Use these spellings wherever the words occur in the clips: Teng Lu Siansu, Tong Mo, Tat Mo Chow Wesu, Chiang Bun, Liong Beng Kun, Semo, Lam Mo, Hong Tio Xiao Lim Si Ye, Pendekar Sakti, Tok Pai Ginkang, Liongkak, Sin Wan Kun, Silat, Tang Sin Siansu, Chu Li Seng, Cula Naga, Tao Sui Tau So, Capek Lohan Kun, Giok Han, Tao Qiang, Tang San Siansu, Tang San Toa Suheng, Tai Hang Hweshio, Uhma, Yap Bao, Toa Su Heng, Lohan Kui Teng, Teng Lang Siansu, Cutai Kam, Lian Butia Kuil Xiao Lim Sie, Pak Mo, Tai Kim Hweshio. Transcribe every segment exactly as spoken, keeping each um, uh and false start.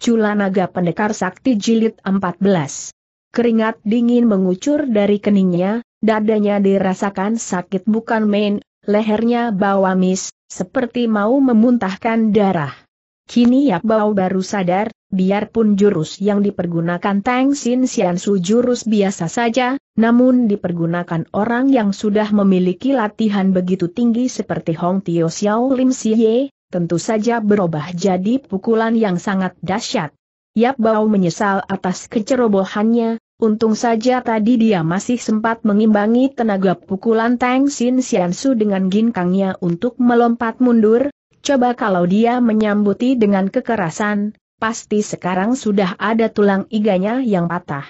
Cula Naga Pendekar Sakti Jilid empat belas. Keringat dingin mengucur dari keningnya, dadanya dirasakan sakit bukan main, lehernya bawamis, seperti mau memuntahkan darah. Kini Yap Bao baru sadar, biarpun jurus yang dipergunakan Tang Sin Siansu jurus biasa saja, namun dipergunakan orang yang sudah memiliki latihan begitu tinggi seperti Hong Tio Xiao Lim Si Ye, tentu saja berubah jadi pukulan yang sangat dahsyat. Yap Bao menyesal atas kecerobohannya, untung saja tadi dia masih sempat mengimbangi tenaga pukulan Tang Sin Siansu dengan ginkangnya untuk melompat mundur, coba kalau dia menyambuti dengan kekerasan, pasti sekarang sudah ada tulang iganya yang patah.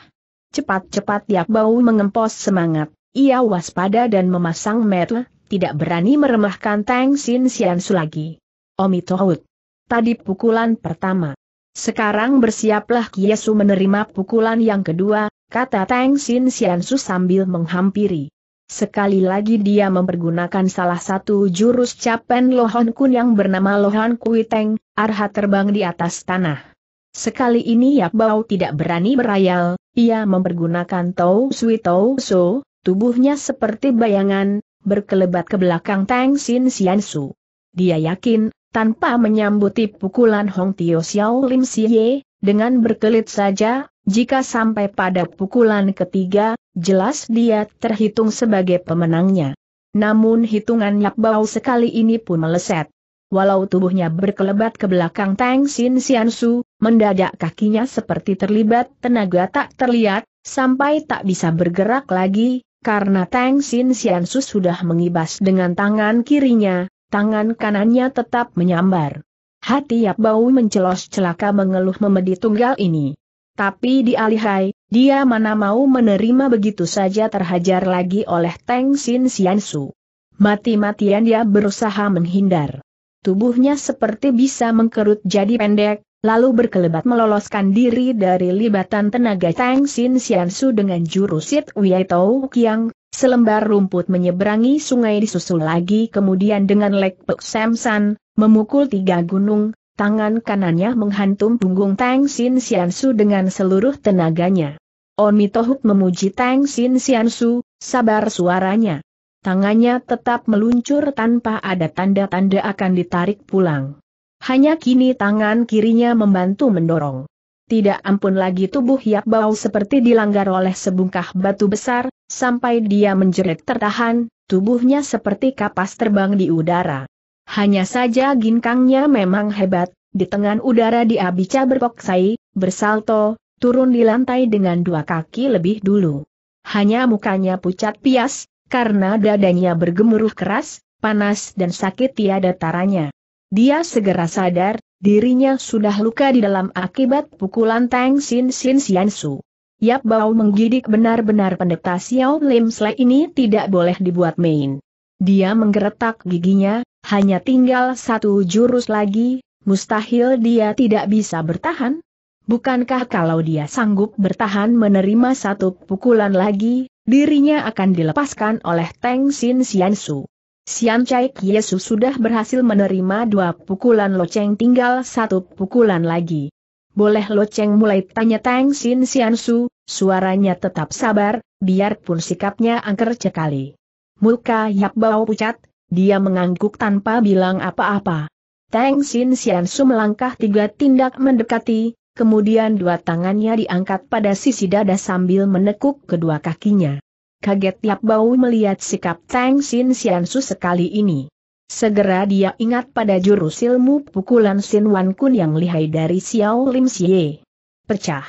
Cepat-cepat Yap Bao mengempos semangat, ia waspada dan memasang mata, tidak berani meremehkan Tang Sin Siansu lagi. Omitohut. Tadi pukulan pertama. Sekarang bersiaplah Kiesu menerima pukulan yang kedua, kata Tang Sin Siansu sambil menghampiri. Sekali lagi dia mempergunakan salah satu jurus Capek Lohan Kun yang bernama Lohan Kui Teng, arha terbang di atas tanah. Sekali ini Yap Bao tidak berani berayal, ia mempergunakan Tao Sui Tau So, tubuhnya seperti bayangan, berkelebat ke belakang Tang Sin Siansu. Dia yakin, tanpa menyambuti pukulan Hong Tio Xiao Lim Si Ye, dengan berkelit saja, jika sampai pada pukulan ketiga, jelas dia terhitung sebagai pemenangnya. Namun hitungan Yap Bao sekali ini pun meleset. Walau tubuhnya berkelebat ke belakang Tang Sin Siansu, mendadak kakinya seperti terlibat tenaga tak terlihat, sampai tak bisa bergerak lagi, karena Tang Sin Siansu sudah mengibas dengan tangan kirinya. Tangan kanannya tetap menyambar. Hati Yap Bao mencelos celaka mengeluh memedi tunggal ini. Tapi di alihai, dia mana mau menerima begitu saja terhajar lagi oleh Tang Sin Siansu. Mati-matian dia berusaha menghindar. Tubuhnya seperti bisa mengkerut jadi pendek, lalu berkelebat meloloskan diri dari libatan tenaga Tang Sin Siansu dengan jurus Sit Wei Tao Qiang. Selembar rumput menyeberangi sungai disusul lagi kemudian dengan Lek Pek Sam San, memukul tiga gunung, tangan kanannya menghantam punggung Tang Sin Siansu dengan seluruh tenaganya. Omitohut memuji Tang Sin Siansu, sabar suaranya. Tangannya tetap meluncur tanpa ada tanda-tanda akan ditarik pulang. Hanya kini tangan kirinya membantu mendorong. Tidak ampun lagi tubuh Yap Bao seperti dilanggar oleh sebungkah batu besar, sampai dia menjerit tertahan, tubuhnya seperti kapas terbang di udara. Hanya saja ginkangnya memang hebat, di tengah udara dia bisa berkoksai, bersalto, turun di lantai dengan dua kaki lebih dulu. Hanya mukanya pucat pias, karena dadanya bergemuruh keras, panas dan sakit tiada taranya. Dia segera sadar, dirinya sudah luka di dalam akibat pukulan Tang Sin Siansu. Yap Bao menggidik benar-benar pendeta Xiao Lim Sie ini tidak boleh dibuat main. Dia menggeretak giginya, hanya tinggal satu jurus lagi, mustahil dia tidak bisa bertahan. Bukankah kalau dia sanggup bertahan menerima satu pukulan lagi, dirinya akan dilepaskan oleh Tang Sin Siansu. Siancai Yesus sudah berhasil menerima dua pukulan loceng tinggal satu pukulan lagi. Boleh loceng mulai tanya Tang Sin Siansu, suaranya tetap sabar, biarpun sikapnya angker sekali. Muka Yap Bao pucat, dia mengangguk tanpa bilang apa-apa. Tang Sin Siansu melangkah tiga tindak mendekati, kemudian dua tangannya diangkat pada sisi dada sambil menekuk kedua kakinya. Kaget Yap Bao melihat sikap Tang Sin Siansu sekali ini. Segera dia ingat pada jurus ilmu pukulan Sin Wan Kun yang lihai dari Xiao Lim Sie. Pecah.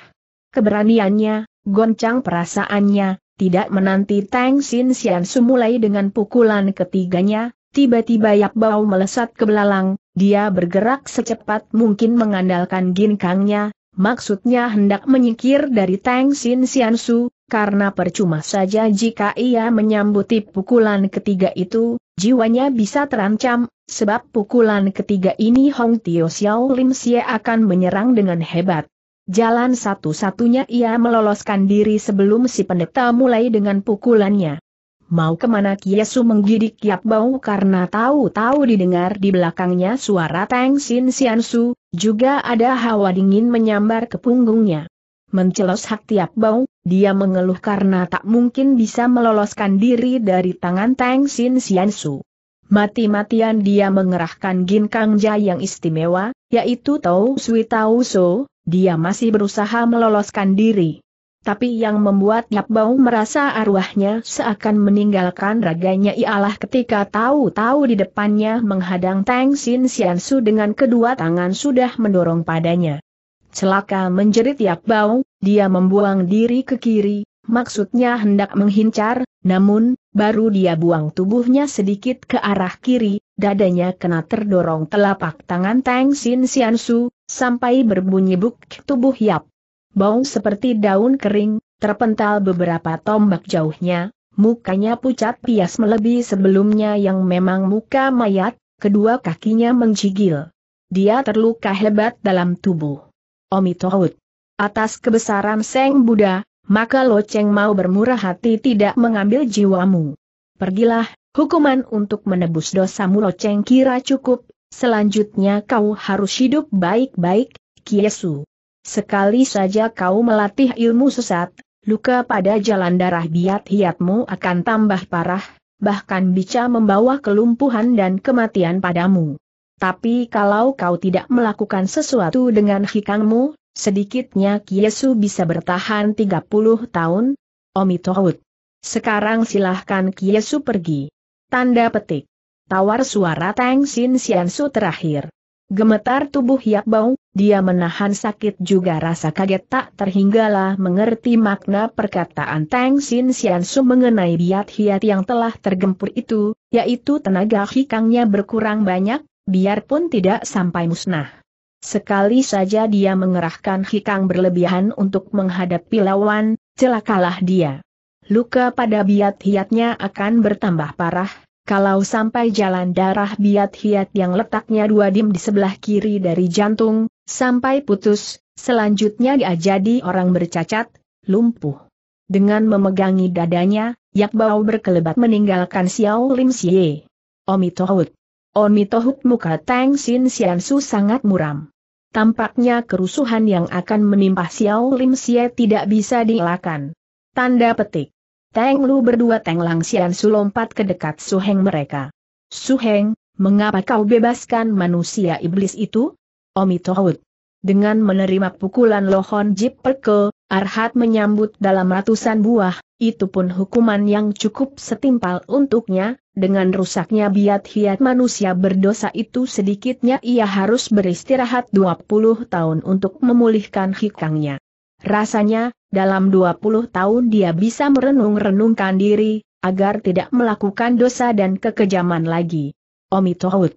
Keberaniannya, goncang perasaannya, tidak menanti Tang Sin Siansu mulai dengan pukulan ketiganya, tiba-tiba Yap Bao melesat ke belalang, dia bergerak secepat mungkin mengandalkan ginkangnya, maksudnya hendak menyingkir dari Tang Sin Siansu. Karena percuma saja jika ia menyambuti pukulan ketiga itu, jiwanya bisa terancam, sebab pukulan ketiga ini Hong Tio Xiao Lim Sie akan menyerang dengan hebat. Jalan satu-satunya ia meloloskan diri sebelum si pendeta mulai dengan pukulannya. Mau kemana Kiesu menggidik Yap Bao karena tahu-tahu didengar di belakangnya suara Tang Sin Siansu, Juga ada hawa dingin menyambar ke punggungnya. Mencelos hak Yap Bao, dia mengeluh karena tak mungkin bisa meloloskan diri dari tangan Tang Sin Siansu. Mati-matian dia mengerahkan Ginkang Ja yang istimewa, yaitu Tao Sui Tau So, dia masih berusaha meloloskan diri. Tapi yang membuat Yap Bao merasa arwahnya seakan meninggalkan raganya ialah ketika tahu-tahu di depannya menghadang Tang Sin Siansu dengan kedua tangan sudah mendorong padanya. Celaka, menjerit Yap Bao, dia membuang diri ke kiri, maksudnya hendak menghincar, namun, baru dia buang tubuhnya sedikit ke arah kiri, dadanya kena terdorong telapak tangan Tang Sin Siansu, sampai berbunyi buk tubuh Yap Bao seperti daun kering, terpental beberapa tombak jauhnya, mukanya pucat pias melebihi sebelumnya yang memang muka mayat, kedua kakinya menggigil. Dia terluka hebat dalam tubuh. Omitohut. Atas kebesaran Sang Buddha, maka Loceng mau bermurah hati tidak mengambil jiwamu. Pergilah, hukuman untuk menebus dosamu Loceng kira cukup, selanjutnya kau harus hidup baik-baik, Kiesu. Sekali saja kau melatih ilmu sesat, luka pada jalan darah biat hiatmu akan tambah parah, bahkan bisa membawa kelumpuhan dan kematian padamu. Tapi kalau kau tidak melakukan sesuatu dengan hikangmu, sedikitnya Kiesu bisa bertahan tiga puluh tahun, Omitohut. Sekarang silahkan Kiesu pergi. Tanda petik. Tawar suara Tang Sin Siansu terakhir. Gemetar tubuh Yap Bao, dia menahan sakit juga rasa kaget tak terhinggalah mengerti makna perkataan Tang Sin Siansu mengenai biat hiat yang telah tergempur itu, yaitu tenaga hikangnya berkurang banyak, biarpun tidak sampai musnah. Sekali saja dia mengerahkan hikang berlebihan untuk menghadapi lawan, celakalah dia. Luka pada biat hiatnya akan bertambah parah, kalau sampai jalan darah biat hiat yang letaknya dua dim di sebelah kiri dari jantung, sampai putus, selanjutnya dia jadi orang bercacat, lumpuh. Dengan memegangi dadanya, Yap Bao berkelebat meninggalkan Xiao Lim Sie. Omitohut. Omitohut, muka Tang Sin Siansu sangat muram. Tampaknya kerusuhan yang akan menimpa Xiao Lim Sie tidak bisa dielakkan. Tanda petik. Teng Lu berdua Teng Lang Siansu lompat ke dekat Suheng mereka. Suheng, mengapa kau bebaskan manusia iblis itu? Omitohut. Dengan menerima pukulan Lohon Jip Perke, Arhat menyambut dalam ratusan buah, itu pun hukuman yang cukup setimpal untuknya. Dengan rusaknya biat hiat manusia berdosa itu sedikitnya ia harus beristirahat dua puluh tahun untuk memulihkan hikangnya. Rasanya, dalam dua puluh tahun dia bisa merenung-renungkan diri, agar tidak melakukan dosa dan kekejaman lagi. Omitohut.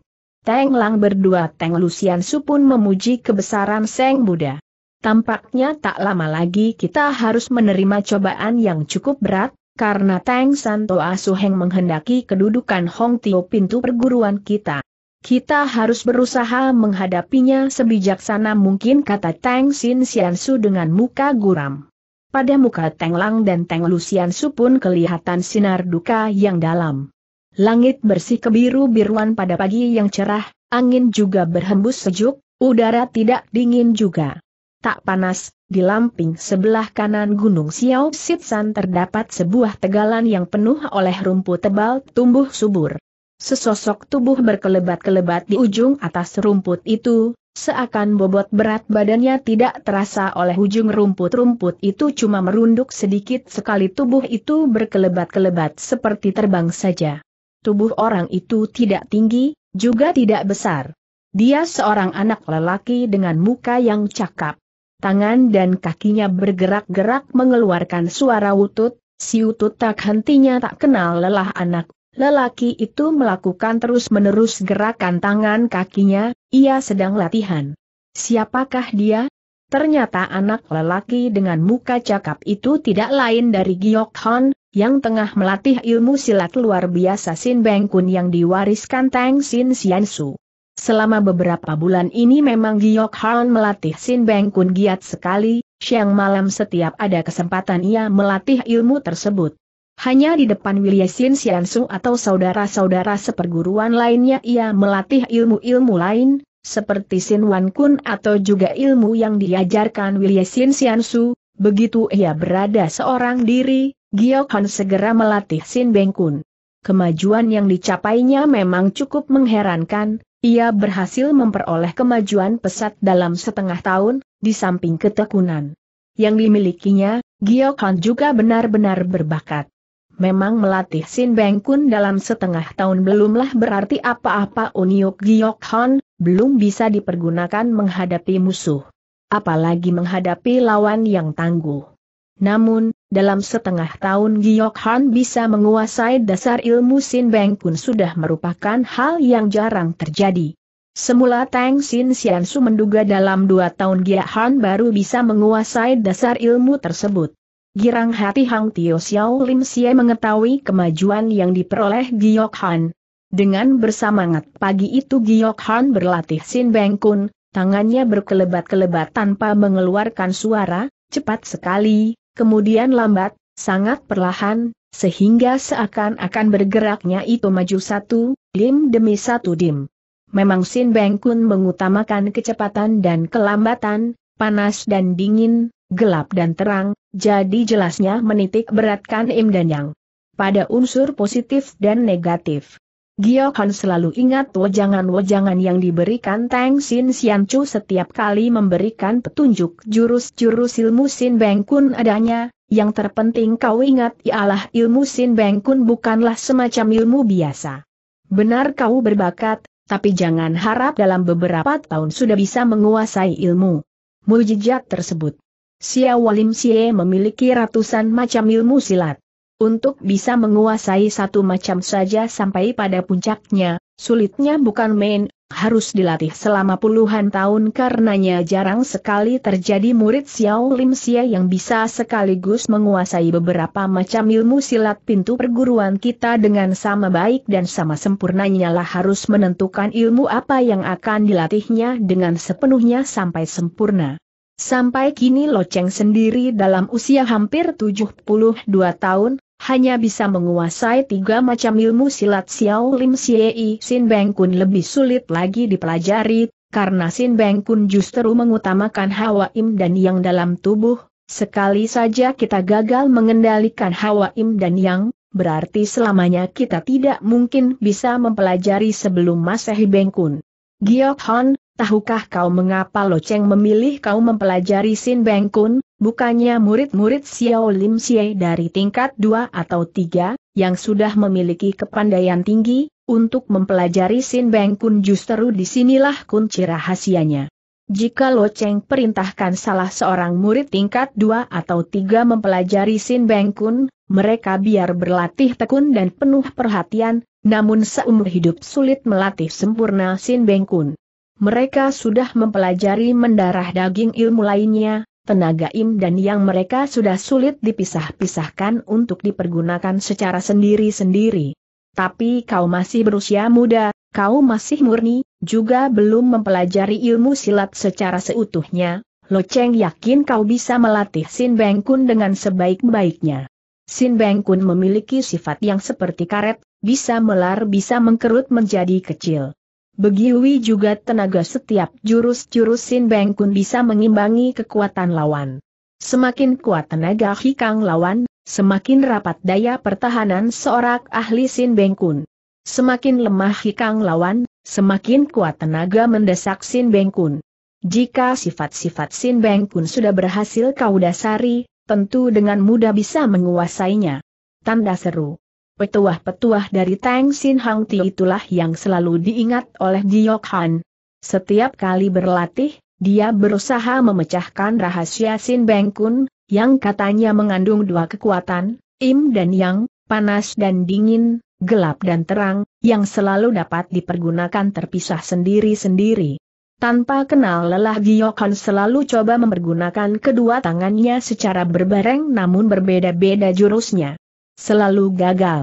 Teng Lang berdua Teng Lu Siansu pun memuji kebesaran Sang Buddha. Tampaknya tak lama lagi kita harus menerima cobaan yang cukup berat, karena Tang San Toa Suheng menghendaki kedudukan Hong Tio pintu perguruan kita. Kita harus berusaha menghadapinya sebijaksana mungkin, kata Tang Sin Siansu dengan muka guram. Pada muka Teng Lang dan Teng Lu Siansu pun kelihatan sinar duka yang dalam. Langit bersih kebiru-biruan pada pagi yang cerah, angin juga berhembus sejuk, udara tidak dingin juga tak panas. Di lamping sebelah kanan Gunung Xiao Sitsan terdapat sebuah tegalan yang penuh oleh rumput tebal tumbuh subur. Sesosok tubuh berkelebat-kelebat di ujung atas rumput itu, seakan bobot berat badannya tidak terasa oleh ujung rumput-rumput itu cuma merunduk sedikit sekali, tubuh itu berkelebat-kelebat seperti terbang saja. Tubuh orang itu tidak tinggi, juga tidak besar. Dia seorang anak lelaki dengan muka yang cakap. Tangan dan kakinya bergerak-gerak mengeluarkan suara utut, siutut tak hentinya tak kenal lelah. Anak lelaki itu melakukan terus-menerus gerakan tangan kakinya, ia sedang latihan. Siapakah dia? Ternyata anak lelaki dengan muka cakap itu tidak lain dari Giok Han, yang tengah melatih ilmu silat luar biasa Sin Beng Kun yang diwariskan Tang Sin Siansu. Selama beberapa bulan ini memang Giok Han melatih Sin Beng Kun giat sekali, siang malam setiap ada kesempatan ia melatih ilmu tersebut. Hanya di depan William Xin Xiansu atau saudara-saudara seperguruan lainnya ia melatih ilmu-ilmu lain, seperti Sin Wan Kun atau juga ilmu yang diajarkan William Xin Xiansu. Begitu ia berada seorang diri, Giok Han segera melatih Sin Beng Kun. Kemajuan yang dicapainya memang cukup mengherankan. Ia berhasil memperoleh kemajuan pesat dalam setengah tahun, di samping ketekunan yang dimilikinya, Giok Han juga benar-benar berbakat. Memang melatih Sin Beng Kun dalam setengah tahun belumlah berarti apa-apa. Unyuk Giok Han belum bisa dipergunakan menghadapi musuh, apalagi menghadapi lawan yang tangguh. Namun, dalam setengah tahun Giok Han bisa menguasai dasar ilmu Sin Beng Kun sudah merupakan hal yang jarang terjadi. Semula Tang Sin Siansu menduga dalam dua tahun Giok Han baru bisa menguasai dasar ilmu tersebut. Girang hati Hong Tio Xiao Lim Sie mengetahui kemajuan yang diperoleh Giok Han. Dengan bersemangat pagi itu Giok Han berlatih Sin Beng Kun, tangannya berkelebat-kelebat tanpa mengeluarkan suara, cepat sekali, kemudian lambat, sangat perlahan, sehingga seakan-akan bergeraknya itu maju satu lim demi satu dim. Memang Sin Beng Kun mengutamakan kecepatan dan kelambatan, panas dan dingin, gelap dan terang, jadi jelasnya menitik beratkan yin dan yang pada unsur positif dan negatif. Giok Han selalu ingat wejangan-wejangan yang diberikan Tang Sin Siansu setiap kali memberikan petunjuk jurus-jurus ilmu Sin Beng Kun adanya. Yang terpenting kau ingat ialah ilmu Sin Beng Kun bukanlah semacam ilmu biasa. Benar kau berbakat, tapi jangan harap dalam beberapa tahun sudah bisa menguasai ilmu mujizat tersebut. Xiao Lim Sie memiliki ratusan macam ilmu silat. Untuk bisa menguasai satu macam saja sampai pada puncaknya, sulitnya bukan main, harus dilatih selama puluhan tahun. Karenanya jarang sekali terjadi murid Xiao Lim Sie yang bisa sekaligus menguasai beberapa macam ilmu silat. Pintu perguruan kita dengan sama baik dan sama sempurnanya lah harus menentukan ilmu apa yang akan dilatihnya dengan sepenuhnya sampai sempurna. Sampai kini Lo Cheng sendiri dalam usia hampir tujuh puluh dua tahun, hanya bisa menguasai tiga macam ilmu silat Xiao Lim Sie. Sin Beng Kun lebih sulit lagi dipelajari, karena Sin Beng Kun justru mengutamakan hawa im dan yang dalam tubuh. Sekali saja kita gagal mengendalikan hawa im dan yang, berarti selamanya kita tidak mungkin bisa mempelajari sebelum Masehi Beng Kun. Giok Han, tahukah kau mengapa Lo Cheng memilih kau mempelajari Sin Beng Kun? Bukannya murid-murid Xiao Lim Sie dari tingkat dua atau tiga, yang sudah memiliki kepandaian tinggi, untuk mempelajari Sin Beng Kun justru disinilah kunci rahasianya. Jika Lo Cheng perintahkan salah seorang murid tingkat dua atau tiga mempelajari Sin Beng Kun, mereka biar berlatih tekun dan penuh perhatian, namun seumur hidup sulit melatih sempurna Sin Beng Kun. Mereka sudah mempelajari mendarah daging ilmu lainnya, tenaga im dan yang mereka sudah sulit dipisah-pisahkan untuk dipergunakan secara sendiri-sendiri. Tapi kau masih berusia muda, kau masih murni, juga belum mempelajari ilmu silat secara seutuhnya. Lo Cheng yakin kau bisa melatih Sin Beng Kun dengan sebaik-baiknya. Sin Beng Kun memiliki sifat yang seperti karet, bisa melar bisa mengkerut menjadi kecil. Begitu juga tenaga setiap jurus-jurus Sin Beng Kun bisa mengimbangi kekuatan lawan. Semakin kuat tenaga hikang lawan, semakin rapat daya pertahanan seorang ahli Sin Beng Kun. Semakin lemah hikang lawan, semakin kuat tenaga mendesak Sin Beng Kun. Jika sifat-sifat Sin Beng Kun sudah berhasil kau dasari, tentu dengan mudah bisa menguasainya. Tanda seru. Petuah-petuah dari Tang Sin Hang Ti itulah yang selalu diingat oleh Giok Han. Setiap kali berlatih, dia berusaha memecahkan rahasia Sin Beng Kun, yang katanya mengandung dua kekuatan, im dan yang, panas dan dingin, gelap dan terang, yang selalu dapat dipergunakan terpisah sendiri-sendiri. Tanpa kenal lelah Giok Han selalu coba mempergunakan kedua tangannya secara berbareng namun berbeda-beda jurusnya. Selalu gagal.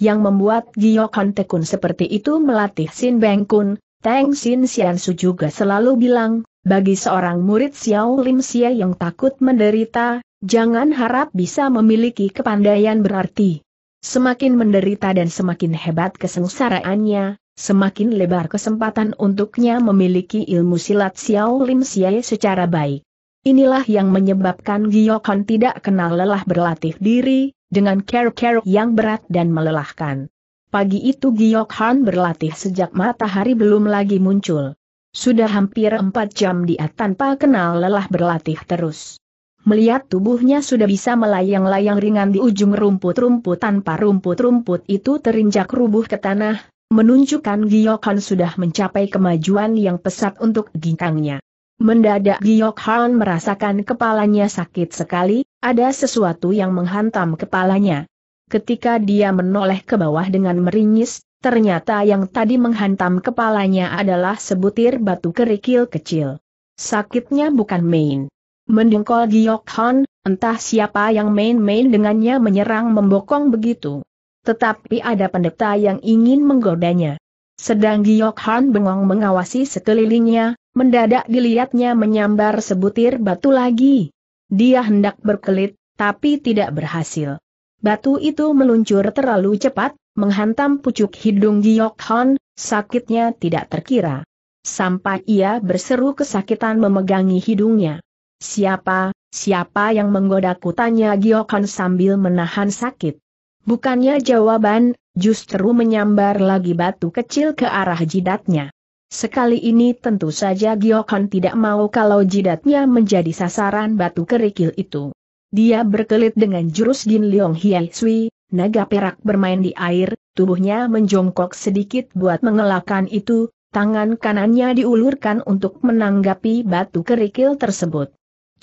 Yang membuat Giok Han tekun seperti itu melatih Sin Beng Kun, Tang Sin Siansu juga selalu bilang, bagi seorang murid Xiao Lim Sie yang takut menderita, jangan harap bisa memiliki kepandaian berarti. Semakin menderita dan semakin hebat kesengsaraannya, Semakin lebar kesempatan untuknya memiliki ilmu silat Xiao Lim Sie secara baik. Inilah yang menyebabkan Giok Han tidak kenal lelah berlatih diri, dengan care-care yang berat dan melelahkan. Pagi itu Giok Han berlatih sejak matahari belum lagi muncul. Sudah hampir empat jam dia tanpa kenal lelah berlatih terus. Melihat tubuhnya sudah bisa melayang-layang ringan di ujung rumput-rumput tanpa rumput-rumput itu terinjak rubuh ke tanah, menunjukkan Giok Han sudah mencapai kemajuan yang pesat untuk ginkangnya. Mendadak Giok Han merasakan kepalanya sakit sekali, ada sesuatu yang menghantam kepalanya. Ketika dia menoleh ke bawah dengan meringis, ternyata yang tadi menghantam kepalanya adalah sebutir batu kerikil kecil. Sakitnya bukan main. Mendengkol Giok Han, entah siapa yang main-main dengannya menyerang membokong begitu. Tetapi ada pendeta yang ingin menggodanya. Sedang Giok Han bengong mengawasi sekelilingnya, mendadak dilihatnya menyambar sebutir batu lagi. Dia hendak berkelit, tapi tidak berhasil. Batu itu meluncur terlalu cepat, menghantam pucuk hidung Giok Han, sakitnya tidak terkira. Sampai ia berseru kesakitan memegangi hidungnya. Siapa, siapa yang menggodaku? Tanya Giok Han sambil menahan sakit. Bukannya jawaban, justru menyambar lagi batu kecil ke arah jidatnya. Sekali ini tentu saja Giok Han tidak mau kalau jidatnya menjadi sasaran batu kerikil itu. Dia berkelit dengan jurus Gin Liong Hiai Sui, naga perak bermain di air, tubuhnya menjongkok sedikit buat mengelakkan itu, tangan kanannya diulurkan untuk menanggapi batu kerikil tersebut.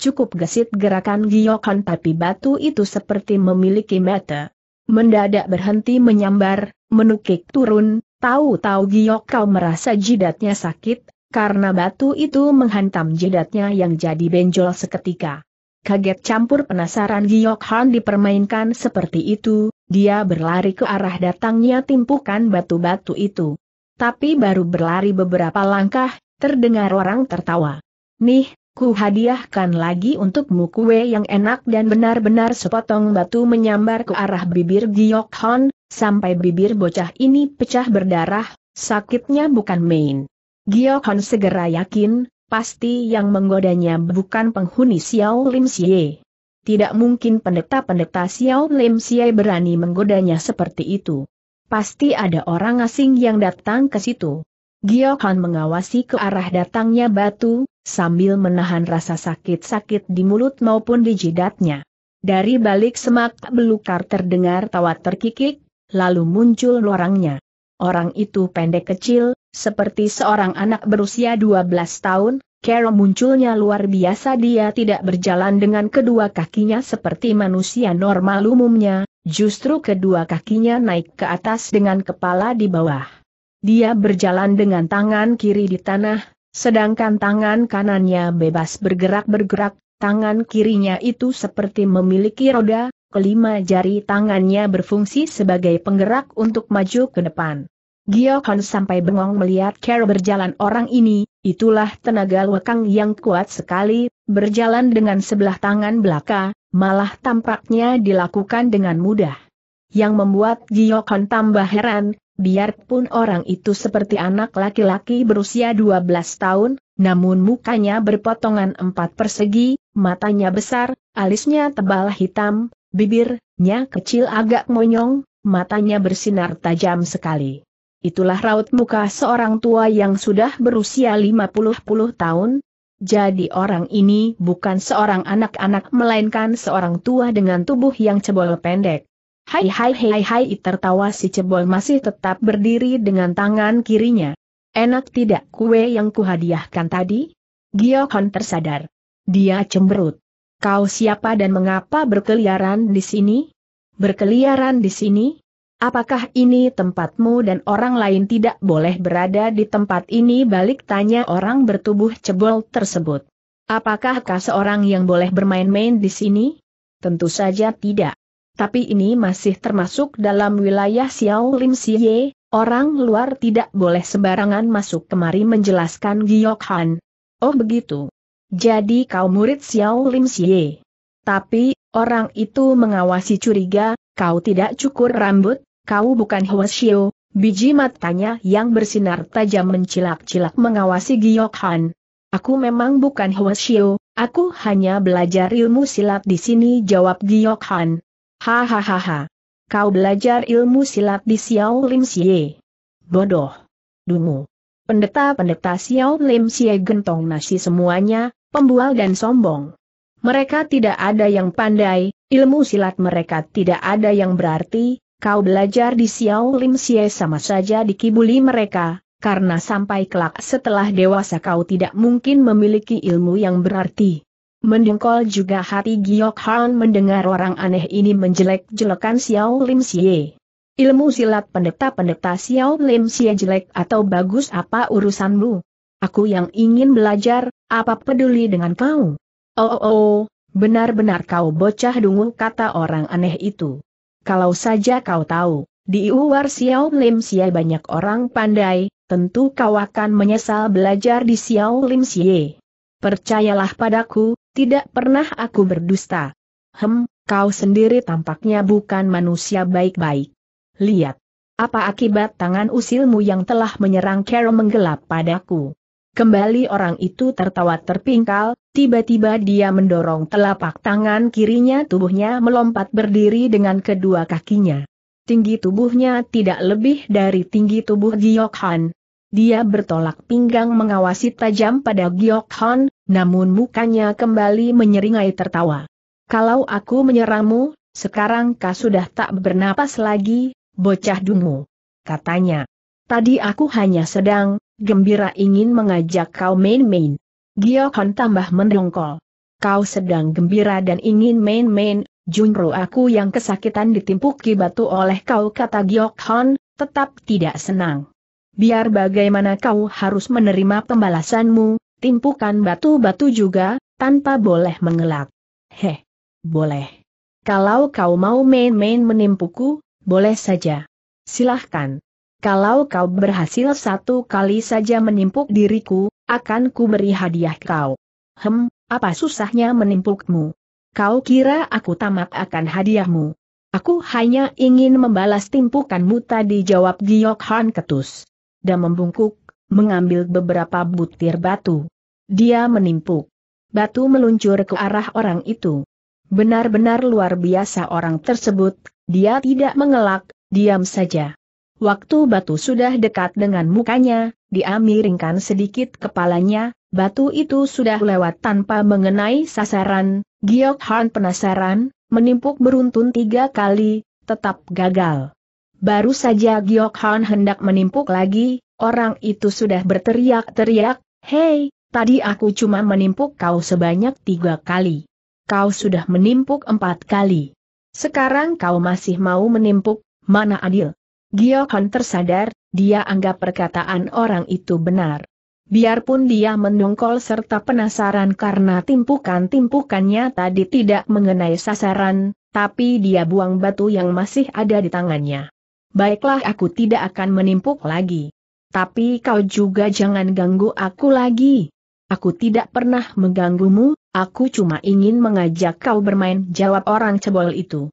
Cukup gesit gerakan Giok Han tapi batu itu seperti memiliki mata. Mendadak berhenti menyambar, menukik turun, tahu-tahu Giok Han merasa jidatnya sakit, karena batu itu menghantam jidatnya yang jadi benjol seketika. Kaget campur penasaran Giok Han dipermainkan seperti itu, dia berlari ke arah datangnya timpukan batu-batu itu. Tapi baru berlari beberapa langkah, terdengar orang tertawa. Nih, ku hadiahkan lagi untukmu kue yang enak, dan benar-benar sepotong batu menyambar ke arah bibir Giok Han, sampai bibir bocah ini pecah berdarah, sakitnya bukan main. Giok Han segera yakin, pasti yang menggodanya bukan penghuni Xiao Lim Sie. Tidak mungkin pendeta-pendeta Xiao Lim Sie berani menggodanya seperti itu. Pasti ada orang asing yang datang ke situ. Giok Han mengawasi ke arah datangnya batu, sambil menahan rasa sakit-sakit di mulut maupun di jidatnya. Dari balik semak belukar terdengar tawa terkikik, lalu muncul orangnya. Orang itu pendek kecil, seperti seorang anak berusia dua belas tahun, cara munculnya luar biasa. Dia tidak berjalan dengan kedua kakinya seperti manusia normal umumnya, justru kedua kakinya naik ke atas dengan kepala di bawah. Dia berjalan dengan tangan kiri di tanah, sedangkan tangan kanannya bebas bergerak-bergerak, tangan kirinya itu seperti memiliki roda, kelima jari tangannya berfungsi sebagai penggerak untuk maju ke depan. Giok Han sampai bengong melihat cara berjalan orang ini, itulah tenaga lekang yang kuat sekali, berjalan dengan sebelah tangan belaka, malah tampaknya dilakukan dengan mudah. Yang membuat Giok Han tambah heran, biarpun orang itu seperti anak laki-laki berusia dua belas tahun, namun mukanya berpotongan empat persegi, matanya besar, alisnya tebal hitam, bibirnya kecil agak monyong, matanya bersinar tajam sekali. Itulah raut muka seorang tua yang sudah berusia lima puluh tahun. Jadi orang ini bukan seorang anak-anak melainkan seorang tua dengan tubuh yang cebol pendek. Hai hai hai hai, tertawa si cebol masih tetap berdiri dengan tangan kirinya. Enak tidak kue yang kuhadiahkan tadi? Giok Han tersadar. Dia cemberut. Kau siapa dan mengapa berkeliaran di sini? Berkeliaran di sini? Apakah ini tempatmu dan orang lain tidak boleh berada di tempat ini? Balik tanya orang bertubuh cebol tersebut. Apakah kau seorang yang boleh bermain-main di sini? Tentu saja tidak. Tapi ini masih termasuk dalam wilayah Xiao Lim Sie, orang luar tidak boleh sembarangan masuk kemari, menjelaskan Giok Han. Oh begitu. Jadi kau murid Xiao Lim Sie. Tapi, orang itu mengawasi curiga, kau tidak cukur rambut, kau bukan Hweshio, Biji matanya yang bersinar tajam mencilak-cilak mengawasi Giok Han. Aku memang bukan Hweshio, aku hanya belajar ilmu silat di sini, jawab Giok Han. Hahaha. Kau belajar ilmu silat di Xiao Lim Sie. Bodoh. Dungu. Pendeta-pendeta Xiao Lim Sie gentong nasi semuanya, pembual dan sombong. Mereka tidak ada yang pandai, ilmu silat mereka tidak ada yang berarti, kau belajar di Xiao Lim Sie sama saja dikibuli mereka, karena sampai kelak setelah dewasa kau tidak mungkin memiliki ilmu yang berarti. Mendengkol juga hati Giok Han mendengar orang aneh ini menjelek-jelekan Xiao Lim Sie. Ilmu silat pendeta-pendeta Xiao Lim Sie jelek atau bagus apa urusanmu? Aku yang ingin belajar, apa peduli dengan kau? Oh, oh, oh, benar-benar kau bocah dungu, kata orang aneh itu. Kalau saja kau tahu, di luar Xiao Lim Sie banyak orang pandai, tentu kau akan menyesal belajar di Xiao Lim Sie. Percayalah padaku, tidak pernah aku berdusta. Hem, kau sendiri tampaknya bukan manusia baik-baik. Lihat, apa akibat tangan usilmu yang telah menyerang Kero menggelap padaku. Kembali orang itu tertawa terpingkal, tiba-tiba dia mendorong telapak tangan kirinya, tubuhnya melompat berdiri dengan kedua kakinya. Tinggi tubuhnya tidak lebih dari tinggi tubuh Giok Han. Dia bertolak pinggang mengawasi tajam pada Giok Han, namun mukanya kembali menyeringai tertawa. Kalau aku menyerangmu, sekarang kau sudah tak bernapas lagi, bocah dungu, katanya. Tadi aku hanya sedang gembira ingin mengajak kau main-main. Giok Han tambah mendongkol. Kau sedang gembira dan ingin main-main, Junro aku yang kesakitan ditimpuki batu oleh kau, kata Giok Han, tetap tidak senang. Biar bagaimana kau harus menerima pembalasanmu, timpukan batu-batu juga, tanpa boleh mengelak. Heh, boleh. Kalau kau mau main-main menimpuku, boleh saja. Silahkan. Kalau kau berhasil satu kali saja menimpuk diriku, akan ku beri hadiah kau. Hem, apa susahnya menimpukmu? Kau kira aku tamak akan hadiahmu? Aku hanya ingin membalas timpukanmu tadi, jawab Giok Han ketus. Dan membungkuk, mengambil beberapa butir batu. Dia menimpuk. Batu meluncur ke arah orang itu. Benar-benar luar biasa orang tersebut, dia tidak mengelak, diam saja. Waktu batu sudah dekat dengan mukanya, dia miringkan sedikit kepalanya, batu itu sudah lewat tanpa mengenai sasaran. Giok Han penasaran, menimpuk beruntun tiga kali, tetap gagal. Baru saja Giok Han hendak menimpuk lagi, orang itu sudah berteriak-teriak, "Hei, tadi aku cuma menimpuk kau sebanyak tiga kali. Kau sudah menimpuk empat kali. Sekarang kau masih mau menimpuk, mana adil?" Giok Han tersadar, dia anggap perkataan orang itu benar. Biarpun dia mendongkol serta penasaran karena timpukan-timpukannya tadi tidak mengenai sasaran, tapi dia buang batu yang masih ada di tangannya. Baiklah, aku tidak akan menimpuk lagi. Tapi kau juga jangan ganggu aku lagi. Aku tidak pernah mengganggumu, aku cuma ingin mengajak kau bermain, jawab orang cebol itu.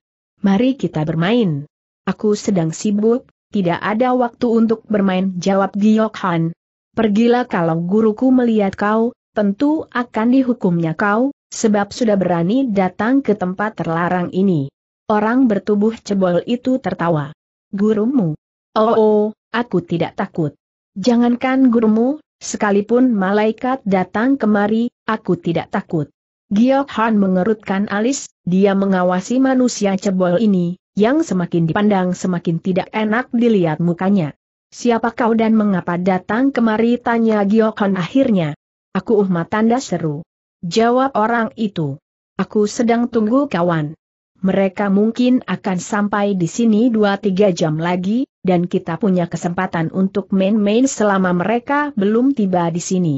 Mari kita bermain. Aku sedang sibuk, tidak ada waktu untuk bermain, jawab Giok Han. Pergilah, kalau guruku melihat kau, tentu akan dihukumnya kau, sebab sudah berani datang ke tempat terlarang ini. Orang bertubuh cebol itu tertawa. Gurumu? Oh, oh, aku tidak takut. Jangankan gurumu, sekalipun malaikat datang kemari, aku tidak takut. Giok Han mengerutkan alis, dia mengawasi manusia cebol ini, yang semakin dipandang semakin tidak enak dilihat mukanya. Siapa kau dan mengapa datang kemari, tanya Giok Han akhirnya. Aku Uhma, tanda seru. Jawab orang itu. Aku sedang tunggu kawan. Mereka mungkin akan sampai di sini dua tiga jam lagi, dan kita punya kesempatan untuk main-main selama mereka belum tiba di sini.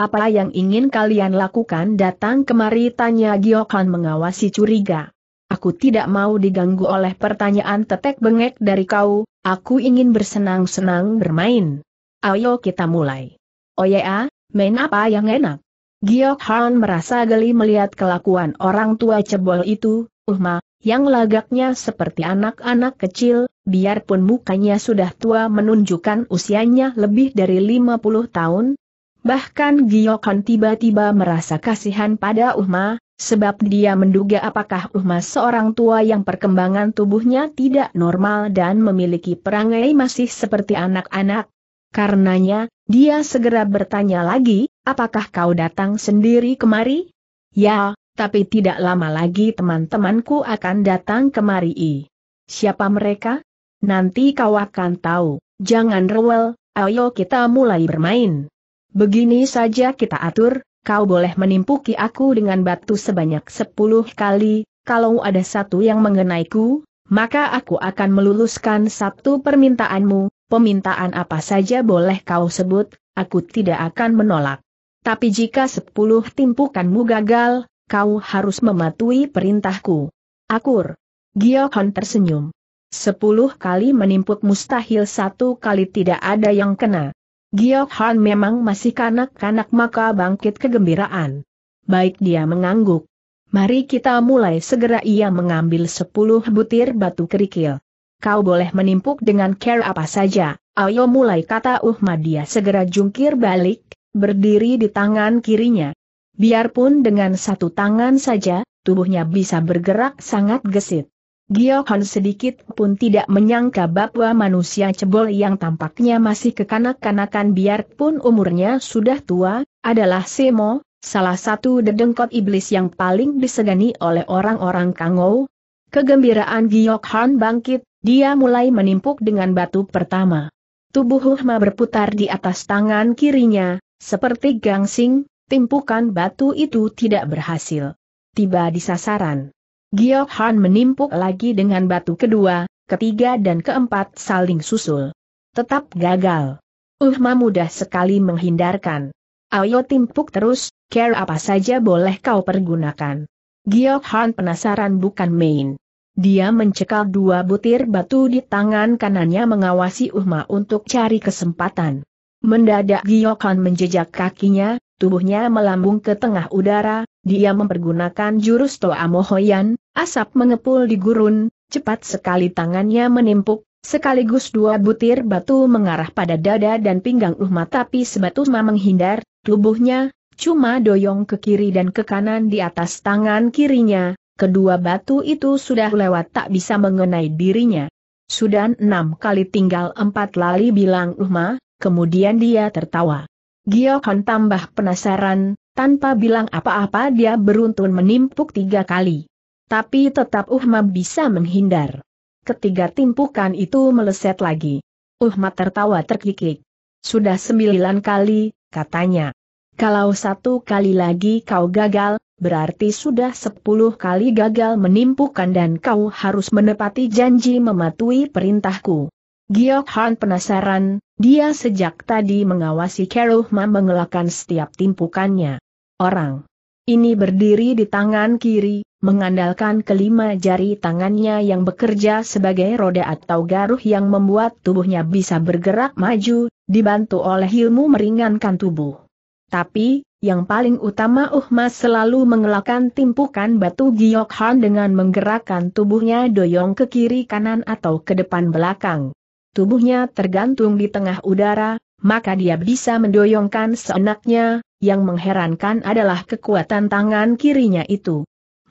Apa yang ingin kalian lakukan datang kemari, tanya Giok Han mengawasi curiga. Aku tidak mau diganggu oleh pertanyaan tetek bengek dari kau, aku ingin bersenang-senang bermain. Ayo kita mulai. Oh ya, main apa yang enak? Giok Han merasa geli melihat kelakuan orang tua cebol itu, Uhma, yang lagaknya seperti anak-anak kecil, biarpun mukanya sudah tua menunjukkan usianya lebih dari lima puluh tahun. Bahkan Giok Han tiba-tiba merasa kasihan pada Uhma, sebab dia menduga apakah Uhma seorang tua yang perkembangan tubuhnya tidak normal dan memiliki perangai masih seperti anak-anak. Karenanya, dia segera bertanya lagi, apakah kau datang sendiri kemari? Ya, tapi tidak lama lagi teman-temanku akan datang kemari. Siapa mereka? Nanti kau akan tahu, jangan rewel, ayo kita mulai bermain. Begini saja kita atur, kau boleh menimpuki aku dengan batu sebanyak sepuluh kali, kalau ada satu yang mengenaiku, maka aku akan meluluskan satu permintaanmu, permintaan apa saja boleh kau sebut, aku tidak akan menolak. Tapi jika sepuluh timpukanmu gagal, kau harus mematuhi perintahku. Akur. Giok Han tersenyum. Sepuluh kali menimpuk mustahil, satu kali tidak ada yang kena. Giok Han memang masih kanak-kanak maka bangkit kegembiraan. Baik, dia mengangguk. Mari kita mulai segera. Ia mengambil sepuluh butir batu kerikil. Kau boleh menimpuk dengan cara apa saja, ayo mulai, kata Uhma. Dia segera jungkir balik, berdiri di tangan kirinya. Biarpun dengan satu tangan saja, tubuhnya bisa bergerak sangat gesit. Giok Han sedikit pun tidak menyangka bahwa manusia cebol yang tampaknya masih kekanak-kanakan biarpun umurnya sudah tua, adalah Semo, salah satu dedengkot iblis yang paling disegani oleh orang-orang Kangou. Kegembiraan Giok Han bangkit, dia mulai menimpuk dengan batu pertama. Tubuh Uhma berputar di atas tangan kirinya, seperti gangsing, timpukan batu itu tidak berhasil. Tiba di sasaran. Giok Han menimpuk lagi dengan batu kedua, ketiga dan keempat saling susul. Tetap gagal. Uhma mudah sekali menghindarkan. Ayo timpuk terus, care apa saja boleh kau pergunakan. Giok Han penasaran bukan main. Dia mencekal dua butir batu di tangan kanannya mengawasi Uhma untuk cari kesempatan. Mendadak Giok Han menjejak kakinya, tubuhnya melambung ke tengah udara, dia mempergunakan jurus Toa Mohoyan. Asap mengepul di gurun, cepat sekali tangannya menimpuk, sekaligus dua butir batu mengarah pada dada dan pinggang Uhma, tapi sebatu Uhma menghindar, tubuhnya cuma doyong ke kiri dan ke kanan di atas tangan kirinya, kedua batu itu sudah lewat tak bisa mengenai dirinya. Sudah enam kali tinggal empat lali, bilang Uhma, kemudian dia tertawa. Giok Han tambah penasaran, tanpa bilang apa-apa dia beruntun menimpuk tiga kali. Tapi tetap Uhma bisa menghindar. Ketiga timpukan itu meleset lagi. Uhma tertawa terkikik. Sudah sembilan kali, katanya. Kalau satu kali lagi kau gagal, berarti sudah sepuluh kali gagal menimpukan dan kau harus menepati janji mematuhi perintahku. Giok Han penasaran, dia sejak tadi mengawasi cara Uhma mengelakkan setiap timpukannya. Orang ini berdiri di tangan kiri, mengandalkan kelima jari tangannya yang bekerja sebagai roda atau garuh yang membuat tubuhnya bisa bergerak maju, dibantu oleh ilmu meringankan tubuh. Tapi, yang paling utama Uhma selalu mengelakkan timpukan batu Giok Han dengan menggerakkan tubuhnya doyong ke kiri kanan atau ke depan belakang. Tubuhnya tergantung di tengah udara, maka dia bisa mendoyongkan seenaknya, yang mengherankan adalah kekuatan tangan kirinya itu.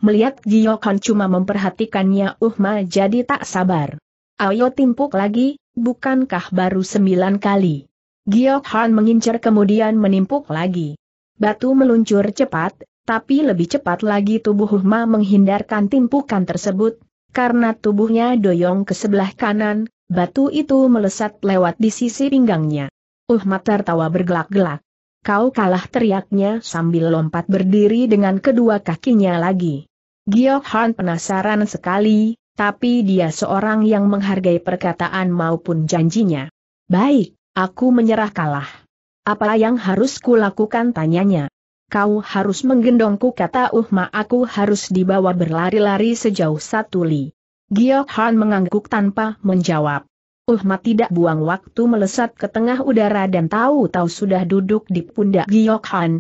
Melihat Giok Han cuma memperhatikannya, Uhma jadi tak sabar. Ayo timpuk lagi, bukankah baru sembilan kali? Giok Han mengincar kemudian menimpuk lagi. Batu meluncur cepat, tapi lebih cepat lagi tubuh Uhma menghindarkan timpukan tersebut. Karena tubuhnya doyong ke sebelah kanan, batu itu melesat lewat di sisi pinggangnya. Uhma tertawa bergelak-gelak. Kau kalah, teriaknya sambil lompat berdiri dengan kedua kakinya lagi. Giok Han penasaran sekali, tapi dia seorang yang menghargai perkataan maupun janjinya. Baik, aku menyerah kalah. Apa yang harus kulakukan, tanyanya. Kau harus menggendongku, kata Uhma, aku harus dibawa berlari-lari sejauh satu li. Giok Han mengangguk tanpa menjawab. Uhma tidak buang waktu melesat ke tengah udara dan tahu-tahu sudah duduk di pundak Giok Han.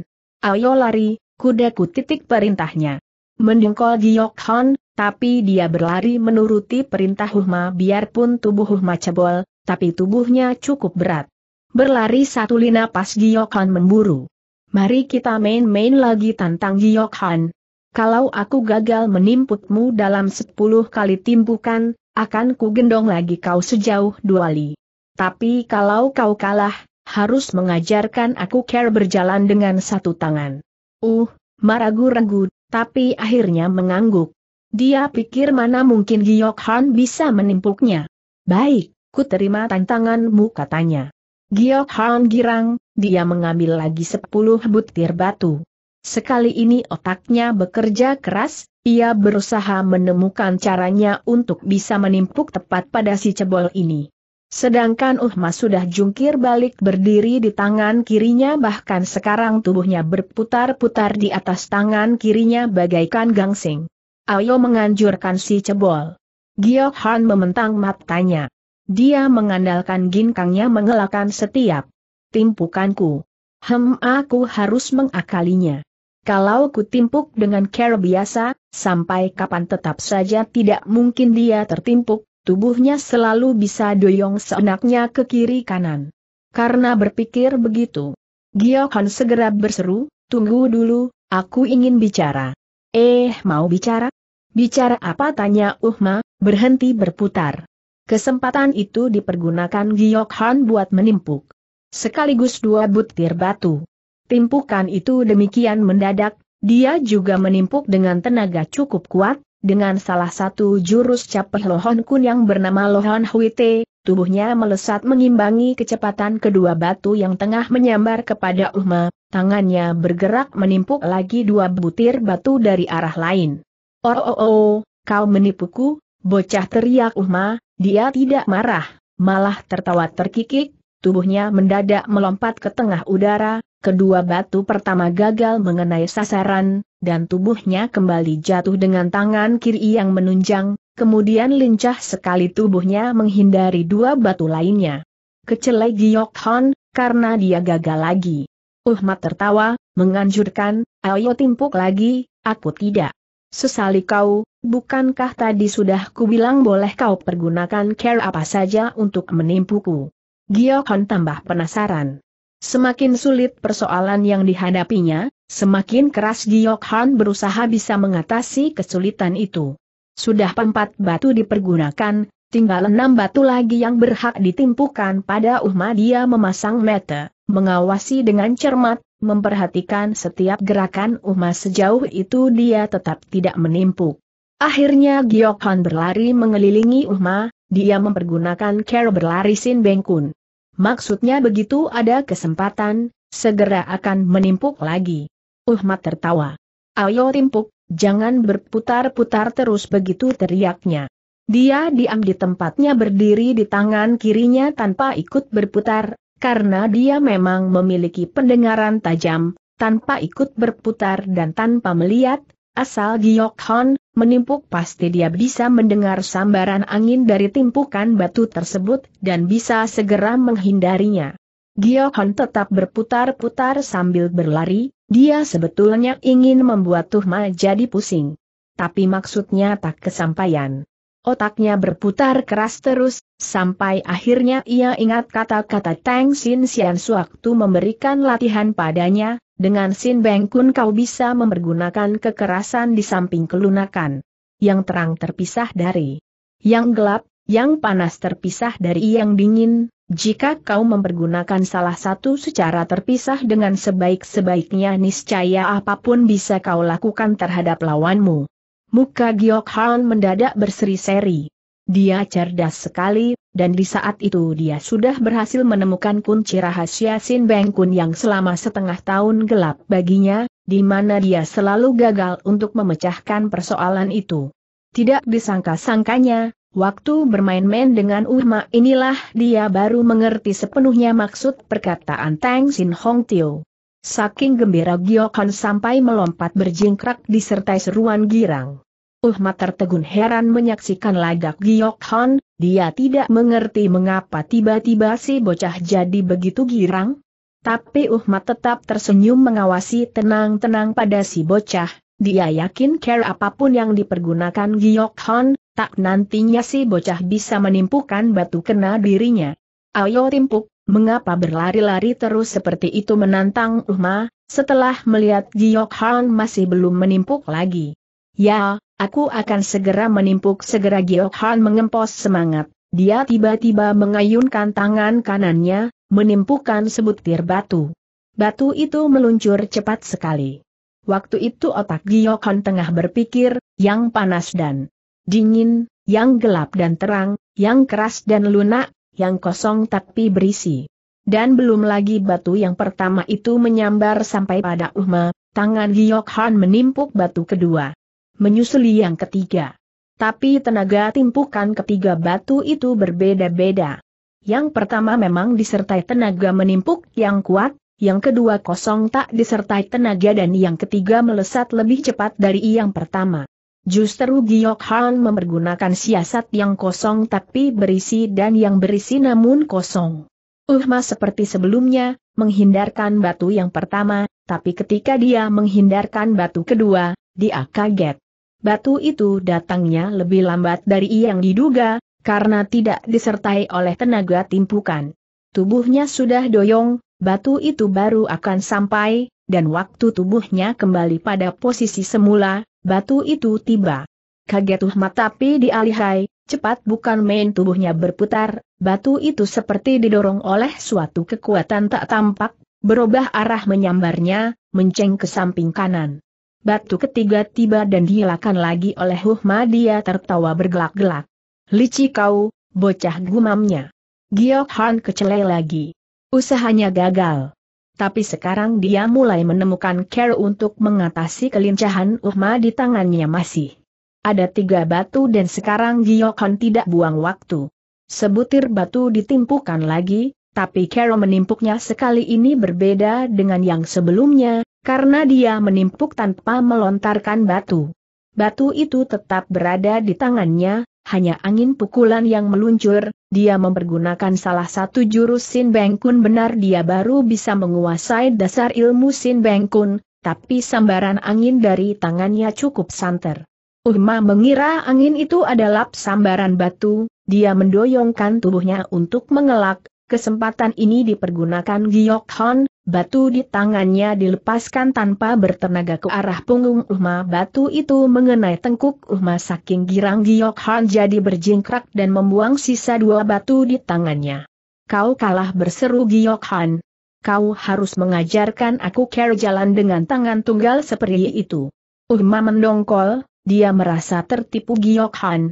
Ayo lari, kudaku titik perintahnya. Mendengkol Giok Han, tapi dia berlari menuruti perintah Uhma biarpun tubuh Uhma cebol, tapi tubuhnya cukup berat. Berlari satu lina pas Giok Han memburu. Mari kita main-main lagi, tantang Giok Han. Kalau aku gagal menimputmu dalam sepuluh kali timpukan, akan ku gendong lagi kau sejauh dua li. Tapi kalau kau kalah, harus mengajarkan aku care berjalan dengan satu tangan. Uh, meragu-ragu, tapi akhirnya mengangguk. Dia pikir mana mungkin Giok Han bisa menimpuknya. Baik, ku terima tantanganmu, katanya. Giok Han girang, dia mengambil lagi sepuluh butir batu. Sekali ini otaknya bekerja keras, ia berusaha menemukan caranya untuk bisa menimpuk tepat pada si cebol ini. Sedangkan Uhma sudah jungkir balik berdiri di tangan kirinya, bahkan sekarang tubuhnya berputar-putar di atas tangan kirinya bagaikan gangsing. Ayo, menganjurkan si cebol. Giok Han mementang matanya. Dia mengandalkan ginkangnya mengelakkan setiap timpukanku. Hem, aku harus mengakalinya. Kalau ku timpuk dengan cara biasa, sampai kapan tetap saja tidak mungkin dia tertimpuk. Tubuhnya selalu bisa doyong seenaknya ke kiri kanan. Karena berpikir begitu, Giok Han segera berseru, "Tunggu dulu, aku ingin bicara." "Eh, mau bicara? Bicara apa?" tanya Uhma, berhenti berputar. Kesempatan itu dipergunakan Giok Han buat menimpuk sekaligus dua butir batu. Timpukan itu demikian mendadak, dia juga menimpuk dengan tenaga cukup kuat. Dengan salah satu jurus Capek Lohan Kun yang bernama Lohan Kui Teng, tubuhnya melesat mengimbangi kecepatan kedua batu yang tengah menyambar kepada Uhma. Tangannya bergerak menimpuk lagi dua butir batu dari arah lain. "Oh, oh, oh, kau menipuku, bocah!" teriak Uhma. Dia tidak marah, malah tertawa terkikik. Tubuhnya mendadak melompat ke tengah udara. Kedua batu pertama gagal mengenai sasaran, dan tubuhnya kembali jatuh dengan tangan kiri yang menunjang, kemudian lincah sekali tubuhnya menghindari dua batu lainnya. Kecelai Giok Han, karena dia gagal lagi. Uhma tertawa, menganjurkan, "Ayo timpuk lagi." "Aku tidak sesali kau, bukankah tadi sudah kubilang boleh kau pergunakan cara apa saja untuk menimpuku?" Giok Han tambah penasaran. Semakin sulit persoalan yang dihadapinya, semakin keras Giok Han berusaha bisa mengatasi kesulitan itu. Sudah empat batu dipergunakan, tinggal enam batu lagi yang berhak ditimpukan pada Uhma. Dia memasang mata, mengawasi dengan cermat, memperhatikan setiap gerakan Uhma. Sejauh itu dia tetap tidak menimpuk. Akhirnya Giok Han berlari mengelilingi Uhma, dia mempergunakan cara berlari Sin Beng Kun. Maksudnya begitu ada kesempatan, segera akan menimpuk lagi. Uhma tertawa. "Ayo timpuk, jangan berputar-putar terus begitu," teriaknya. Dia diam di tempatnya berdiri di tangan kirinya tanpa ikut berputar, karena dia memang memiliki pendengaran tajam, tanpa ikut berputar dan tanpa melihat, asal Giok Han menimpuk pasti dia bisa mendengar sambaran angin dari timpukan batu tersebut dan bisa segera menghindarinya. Giok Han tetap berputar-putar sambil berlari, dia sebetulnya ingin membuat Uhma jadi pusing. Tapi maksudnya tak kesampaian. Otaknya berputar keras terus, sampai akhirnya ia ingat kata-kata Tang Sin Siansu waktu memberikan latihan padanya. "Dengan Sin Beng Kun kau bisa mempergunakan kekerasan di samping kelunakan. Yang terang terpisah dari yang gelap, yang panas terpisah dari yang dingin. Jika kau mempergunakan salah satu secara terpisah dengan sebaik-sebaiknya, niscaya apapun bisa kau lakukan terhadap lawanmu." Muka Giok Han mendadak berseri-seri. Dia cerdas sekali, dan di saat itu dia sudah berhasil menemukan kunci rahasia Sin Beng Kun yang selama setengah tahun gelap baginya, di mana dia selalu gagal untuk memecahkan persoalan itu. Tidak disangka-sangkanya, waktu bermain-main dengan Uhma inilah dia baru mengerti sepenuhnya maksud perkataan Tang Sin Hong Tio. Saking gembira Giok Han sampai melompat berjingkrak disertai seruan girang. Uhma tertegun heran menyaksikan lagak Giok Han, dia tidak mengerti mengapa tiba-tiba si bocah jadi begitu girang. Tapi Uhma tetap tersenyum mengawasi tenang-tenang pada si bocah. Dia yakin cara apapun yang dipergunakan Giok Han, tak nantinya si bocah bisa menimpukan batu kena dirinya. Ayo timpuk, mengapa berlari-lari terus seperti itu, menantang Uhma, setelah melihat Giok Han masih belum menimpuk lagi. Ya, aku akan segera menimpuk segera. Giok Han mengempos semangat. Dia tiba-tiba mengayunkan tangan kanannya, menimpukan sebutir batu. Batu itu meluncur cepat sekali. Waktu itu otak Giok Han tengah berpikir, yang panas dan dingin, yang gelap dan terang, yang keras dan lunak, yang kosong tapi berisi. Dan belum lagi batu yang pertama itu menyambar sampai pada Uhma, tangan Giok Han menimpuk batu kedua, menyusuli yang ketiga. Tapi tenaga timpukan ketiga batu itu berbeda-beda. Yang pertama memang disertai tenaga menimpuk yang kuat, yang kedua kosong tak disertai tenaga, dan yang ketiga melesat lebih cepat dari yang pertama. Justru Giok Han mempergunakan siasat yang kosong tapi berisi dan yang berisi namun kosong. Uhma seperti sebelumnya, menghindarkan batu yang pertama, tapi ketika dia menghindarkan batu kedua, dia kaget. Batu itu datangnya lebih lambat dari yang diduga, karena tidak disertai oleh tenaga timpukan. Tubuhnya sudah doyong, batu itu baru akan sampai, dan waktu tubuhnya kembali pada posisi semula, batu itu tiba. Kaget Uhma tapi dialihai, cepat bukan main, tubuhnya berputar, batu itu seperti didorong oleh suatu kekuatan tak tampak, berubah arah menyambarnya, menceng ke samping kanan. Batu ketiga tiba dan dihilangkan lagi oleh Uhma. Dia tertawa bergelak-gelak. Licik kau, bocah, gumamnya. Giok Han kecelai lagi. Usahanya gagal. Tapi sekarang dia mulai menemukan cara untuk mengatasi kelincahan Uhma di tangannya masih. Ada tiga batu dan sekarang Giok Han tidak buang waktu. Sebutir batu ditimpukan lagi, tapi cara menimpuknya sekali ini berbeda dengan yang sebelumnya, karena dia menimpuk tanpa melontarkan batu. Batu itu tetap berada di tangannya. Hanya angin pukulan yang meluncur, dia mempergunakan salah satu jurus Sin Beng Kun. Benar dia baru bisa menguasai dasar ilmu Sin Beng Kun, tapi sambaran angin dari tangannya cukup santer. Uhma mengira angin itu adalah sambaran batu, dia mendoyongkan tubuhnya untuk mengelak, kesempatan ini dipergunakan Giok Han, batu di tangannya dilepaskan tanpa bertenaga ke arah punggung Uhma. Batu itu mengenai tengkuk Uhma, saking girang Giok Han jadi berjingkrak dan membuang sisa dua batu di tangannya. Kau kalah, berseru Giok Han. Kau harus mengajarkan aku cara jalan dengan tangan tunggal seperti itu. Uhma mendongkol, dia merasa tertipu Giok Han.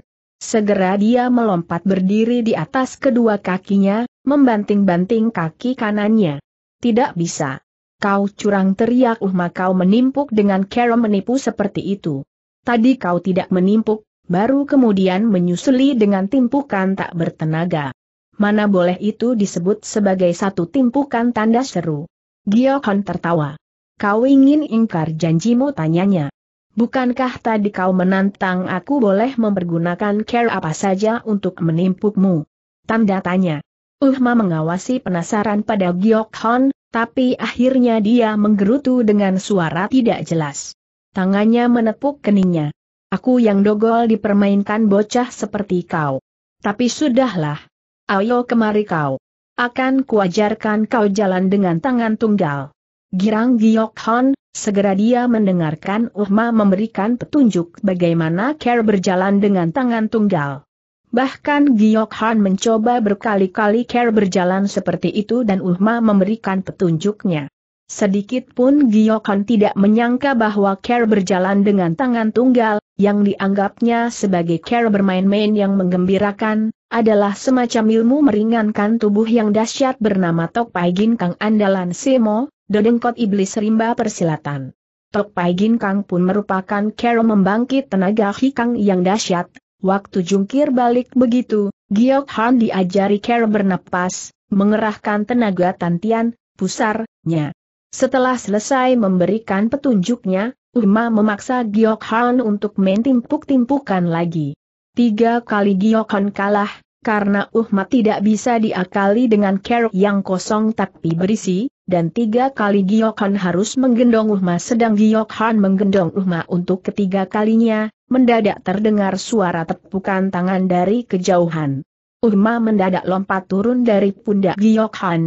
Segera dia melompat berdiri di atas kedua kakinya, membanting-banting kaki kanannya. Tidak bisa. Kau curang, teriak Uhma, kau menimpuk dengan cara menipu seperti itu. Tadi kau tidak menimpuk, baru kemudian menyusuli dengan timpukan tak bertenaga. Mana boleh itu disebut sebagai satu timpukan, tanda seru. Giok Han tertawa. Kau ingin ingkar janjimu, tanyanya. Bukankah tadi kau menantang aku boleh mempergunakan cara apa saja untuk menimpukmu? Tanda tanya. Uhma mengawasi penasaran pada Giok Han, tapi akhirnya dia menggerutu dengan suara tidak jelas. Tangannya menepuk keningnya. Aku yang dogol dipermainkan bocah seperti kau. Tapi sudahlah. Ayo kemari kau. Akan kuajarkan kau jalan dengan tangan tunggal. Girang Giok Han, segera dia mendengarkan Uhma memberikan petunjuk bagaimana cara berjalan dengan tangan tunggal. Bahkan Giok Han mencoba berkali-kali cara berjalan seperti itu dan Uhma memberikan petunjuknya. Sedikit pun Giok Han tidak menyangka bahwa cara berjalan dengan tangan tunggal, yang dianggapnya sebagai cara bermain-main yang menggembirakan, adalah semacam ilmu meringankan tubuh yang dahsyat bernama Tok Pai Ginkang andalan Semo, dodengkot iblis rimba persilatan. Tok Pai Ginkang pun merupakan cara membangkit tenaga hikang yang dahsyat. Waktu jungkir balik begitu, Giok Han diajari cara bernapas, mengerahkan tenaga tantian, pusarnya. Setelah selesai memberikan petunjuknya, Uhma memaksa Giok Han untuk main timpuk-timpukan lagi. Tiga kali Giok Han kalah, karena Uhma tidak bisa diakali dengan cara yang kosong tapi berisi, dan tiga kali Giok Han harus menggendong Uhma, sedang Giok Han menggendong Uhma untuk ketiga kalinya. Mendadak terdengar suara tepukan tangan dari kejauhan. Uhma mendadak lompat turun dari pundak Giok Han.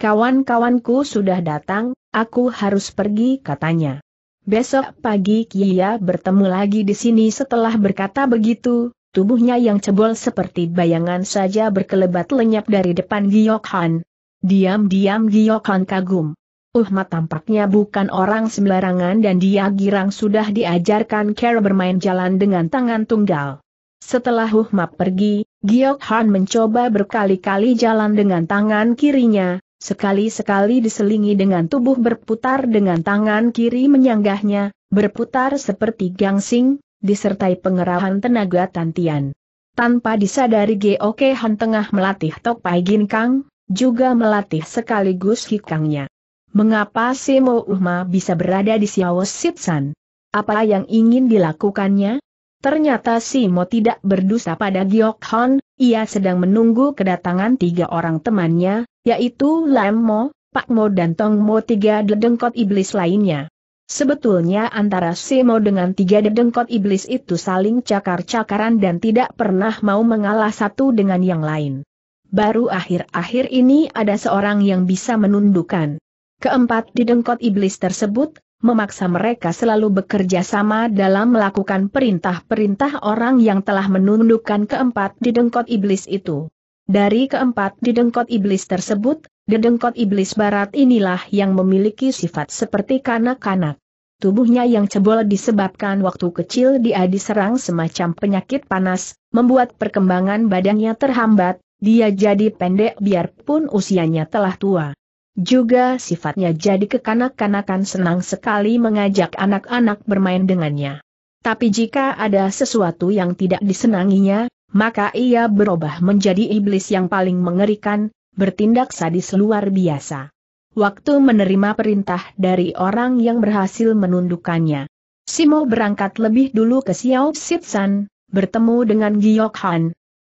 "Kawan-kawanku sudah datang, aku harus pergi," katanya. "Besok pagi kita bertemu lagi di sini." Setelah berkata begitu, tubuhnya yang cebol seperti bayangan saja berkelebat lenyap dari depan Giok Han. Diam-diam Giok Han kagum. Uhma tampaknya bukan orang sembarangan dan dia girang sudah diajarkan cara bermain jalan dengan tangan tunggal. Setelah Uhma pergi, Giok Han mencoba berkali-kali jalan dengan tangan kirinya, sekali-sekali diselingi dengan tubuh berputar dengan tangan kiri menyanggahnya, berputar seperti gangsing, disertai pengerahan tenaga tantian. Tanpa disadari Giok Han tengah melatih Tok Pai Ginkang, juga melatih sekaligus hikangnya. Mengapa Semo Uhma bisa berada di Xiao Sitsan? Apa yang ingin dilakukannya? Ternyata Semo tidak berdusta pada Giok Han, ia sedang menunggu kedatangan tiga orang temannya, yaitu Lam Mo, Pak Mo dan Tong Mo, tiga dedengkot iblis lainnya. Sebetulnya antara Semo dengan tiga dedengkot iblis itu saling cakar-cakaran dan tidak pernah mau mengalah satu dengan yang lain. Baru akhir-akhir ini ada seorang yang bisa menundukkan keempat didengkot iblis tersebut, memaksa mereka selalu bekerja sama dalam melakukan perintah-perintah orang yang telah menundukkan keempat didengkot iblis itu. Dari keempat didengkot iblis tersebut, didengkot iblis barat inilah yang memiliki sifat seperti kanak-kanak. Tubuhnya yang cebol disebabkan waktu kecil dia diserang semacam penyakit panas, membuat perkembangan badannya terhambat. Dia jadi pendek biarpun usianya telah tua. Juga sifatnya jadi kekanak-kanakan, senang sekali mengajak anak-anak bermain dengannya. Tapi jika ada sesuatu yang tidak disenanginya, maka ia berubah menjadi iblis yang paling mengerikan, bertindak sadis luar biasa. Waktu menerima perintah dari orang yang berhasil menundukkannya, Semo berangkat lebih dulu ke Xiao Sitsan, bertemu dengan Giok Han.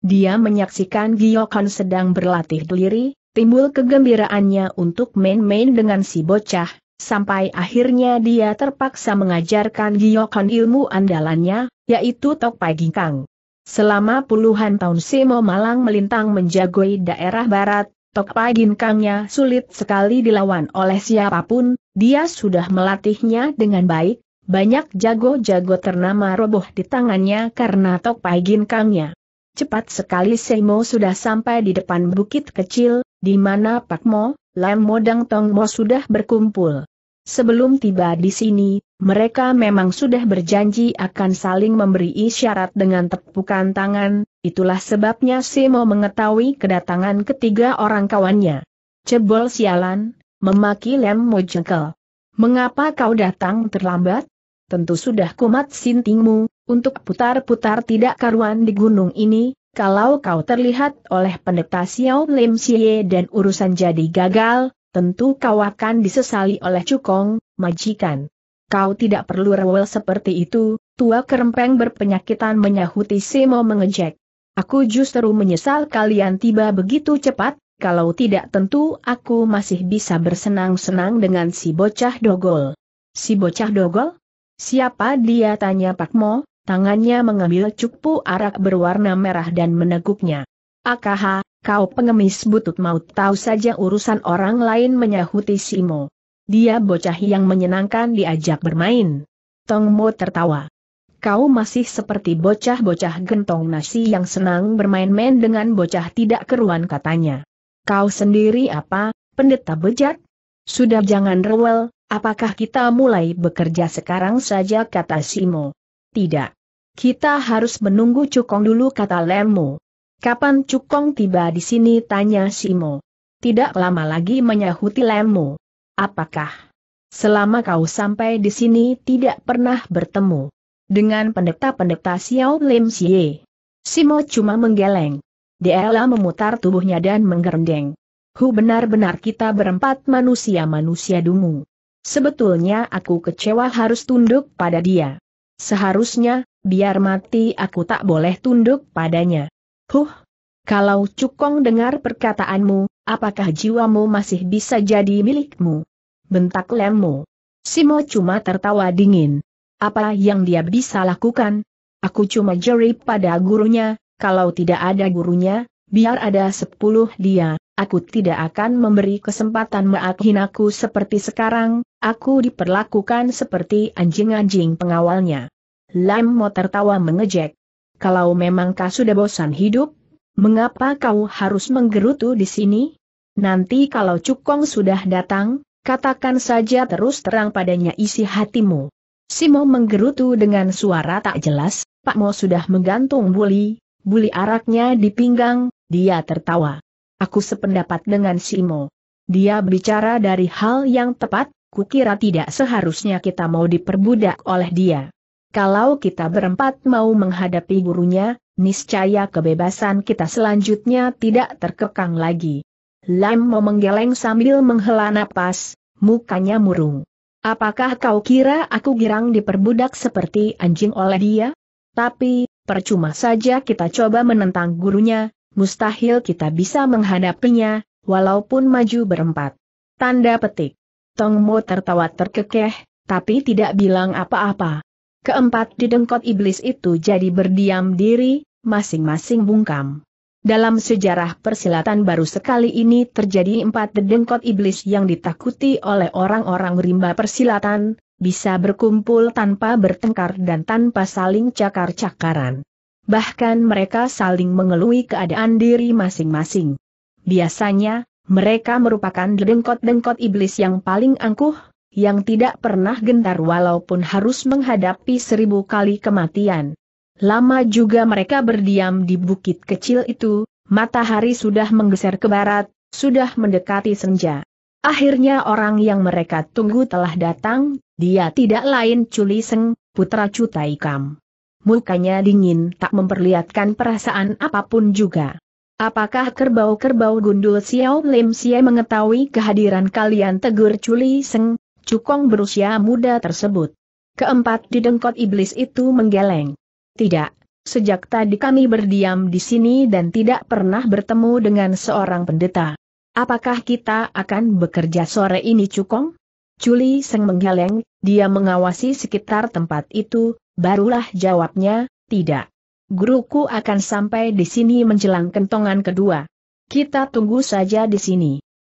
Dia menyaksikan Giok Han sedang berlatih diri, timbul kegembiraannya untuk main-main dengan si bocah, sampai akhirnya dia terpaksa mengajarkan Giok Han ilmu andalannya, yaitu Tok Pai Ginkang. Selama puluhan tahun Semo malang melintang menjagoi daerah barat, Tok Pai Ginkangnya sulit sekali dilawan oleh siapapun, dia sudah melatihnya dengan baik, banyak jago-jago ternama roboh di tangannya karena Tok Pai Ginkangnya. Cepat sekali Semo sudah sampai di depan bukit kecil, di mana Pak Mo, Lam Mo dan Tong Mo sudah berkumpul. Sebelum tiba di sini, mereka memang sudah berjanji akan saling memberi isyarat dengan tepukan tangan, itulah sebabnya Semo mengetahui kedatangan ketiga orang kawannya. "Cebol sialan," memaki Lam Mo jengkel. "Mengapa kau datang terlambat? Tentu sudah kumat sintingmu untuk putar-putar tidak karuan di gunung ini. Kalau kau terlihat oleh pendeta Xiao Lim Si Ye dan urusan jadi gagal, tentu kau akan disesali oleh Cukong, majikan. Kau tidak perlu rewel seperti itu." Tua kerempeng berpenyakitan menyahuti Semo mengejek. "Aku justru menyesal kalian tiba begitu cepat, kalau tidak tentu aku masih bisa bersenang-senang dengan si bocah dogol." "Si bocah dogol? Siapa dia?" tanya Pak Mo, tangannya mengambil cupu arak berwarna merah dan meneguknya. "Akaha, kau pengemis butut, mau tahu saja urusan orang lain," menyahuti Semo. "Dia bocah yang menyenangkan diajak bermain." Tong Mo tertawa. "Kau masih seperti bocah-bocah gentong nasi yang senang bermain-main dengan bocah tidak keruan," katanya. "Kau sendiri apa, pendeta bejat? Sudah jangan rewel. Apakah kita mulai bekerja sekarang saja?" kata Semo. "Tidak. Kita harus menunggu Cukong dulu," kata Lam Mo. "Kapan Cukong tiba di sini?" tanya Semo. "Tidak lama lagi," menyahuti Lam Mo. "Apakah selama kau sampai di sini tidak pernah bertemu dengan pendeta-pendeta Xiao Lim Si Ye?" Semo cuma menggeleng. Dia memutar tubuhnya dan menggerendeng. "Hu, benar-benar kita berempat manusia-manusia dungu. Sebetulnya aku kecewa harus tunduk pada dia. Seharusnya, biar mati aku tak boleh tunduk padanya." "Huh, Kalau Cukong dengar perkataanmu, apakah jiwamu masih bisa jadi milikmu? Bentak Lam Mo. Semo cuma tertawa dingin. Apa yang dia bisa lakukan? Aku cuma jeri pada gurunya, kalau tidak ada gurunya, biar ada sepuluh dia, aku tidak akan memberi kesempatan menghinaku seperti sekarang, aku diperlakukan seperti anjing-anjing pengawalnya. Lam Mo tertawa mengejek. Kalau memang kau sudah bosan hidup, mengapa kau harus menggerutu di sini? Nanti kalau Cukong sudah datang, katakan saja terus terang padanya isi hatimu. Semo menggerutu dengan suara tak jelas. Pak Mo sudah menggantung buli, buli araknya di pinggang, dia tertawa. Aku sependapat dengan Semo. Dia bicara dari hal yang tepat, kukira tidak seharusnya kita mau diperbudak oleh dia. Kalau kita berempat mau menghadapi gurunya, niscaya kebebasan kita selanjutnya tidak terkekang lagi. Lam Mo menggeleng sambil menghela napas, mukanya murung. Apakah kau kira aku girang diperbudak seperti anjing oleh dia? Tapi, percuma saja kita coba menentang gurunya, mustahil kita bisa menghadapinya, walaupun maju berempat. Tanda petik. Tong Mo tertawa terkekeh, tapi tidak bilang apa-apa. Keempat didengkot iblis itu jadi berdiam diri, masing-masing bungkam. Dalam sejarah persilatan baru sekali ini terjadi empat didengkot iblis yang ditakuti oleh orang-orang rimba persilatan, bisa berkumpul tanpa bertengkar dan tanpa saling cakar-cakaran. Bahkan mereka saling mengelui keadaan diri masing-masing. Biasanya, mereka merupakan dengkot-dengkot iblis yang paling angkuh, yang tidak pernah gentar walaupun harus menghadapi seribu kali kematian. Lama juga mereka berdiam di bukit kecil itu, matahari sudah menggeser ke barat, sudah mendekati senja. Akhirnya orang yang mereka tunggu telah datang, dia tidak lain Chu Li Seng, putra Cutai Kam. Mukanya dingin tak memperlihatkan perasaan apapun juga. Apakah kerbau-kerbau gundul Xiao Lim Sie mengetahui kehadiran kalian, tegur Chu Li Seng, Cukong berusia muda tersebut? Keempat didengkot iblis itu menggeleng. Tidak, sejak tadi kami berdiam di sini dan tidak pernah bertemu dengan seorang pendeta. Apakah kita akan bekerja sore ini, Cukong? Chu Li Seng menggeleng, dia mengawasi sekitar tempat itu, barulah jawabnya, tidak. Guruku akan sampai di sini menjelang kentongan kedua. Kita tunggu saja di sini.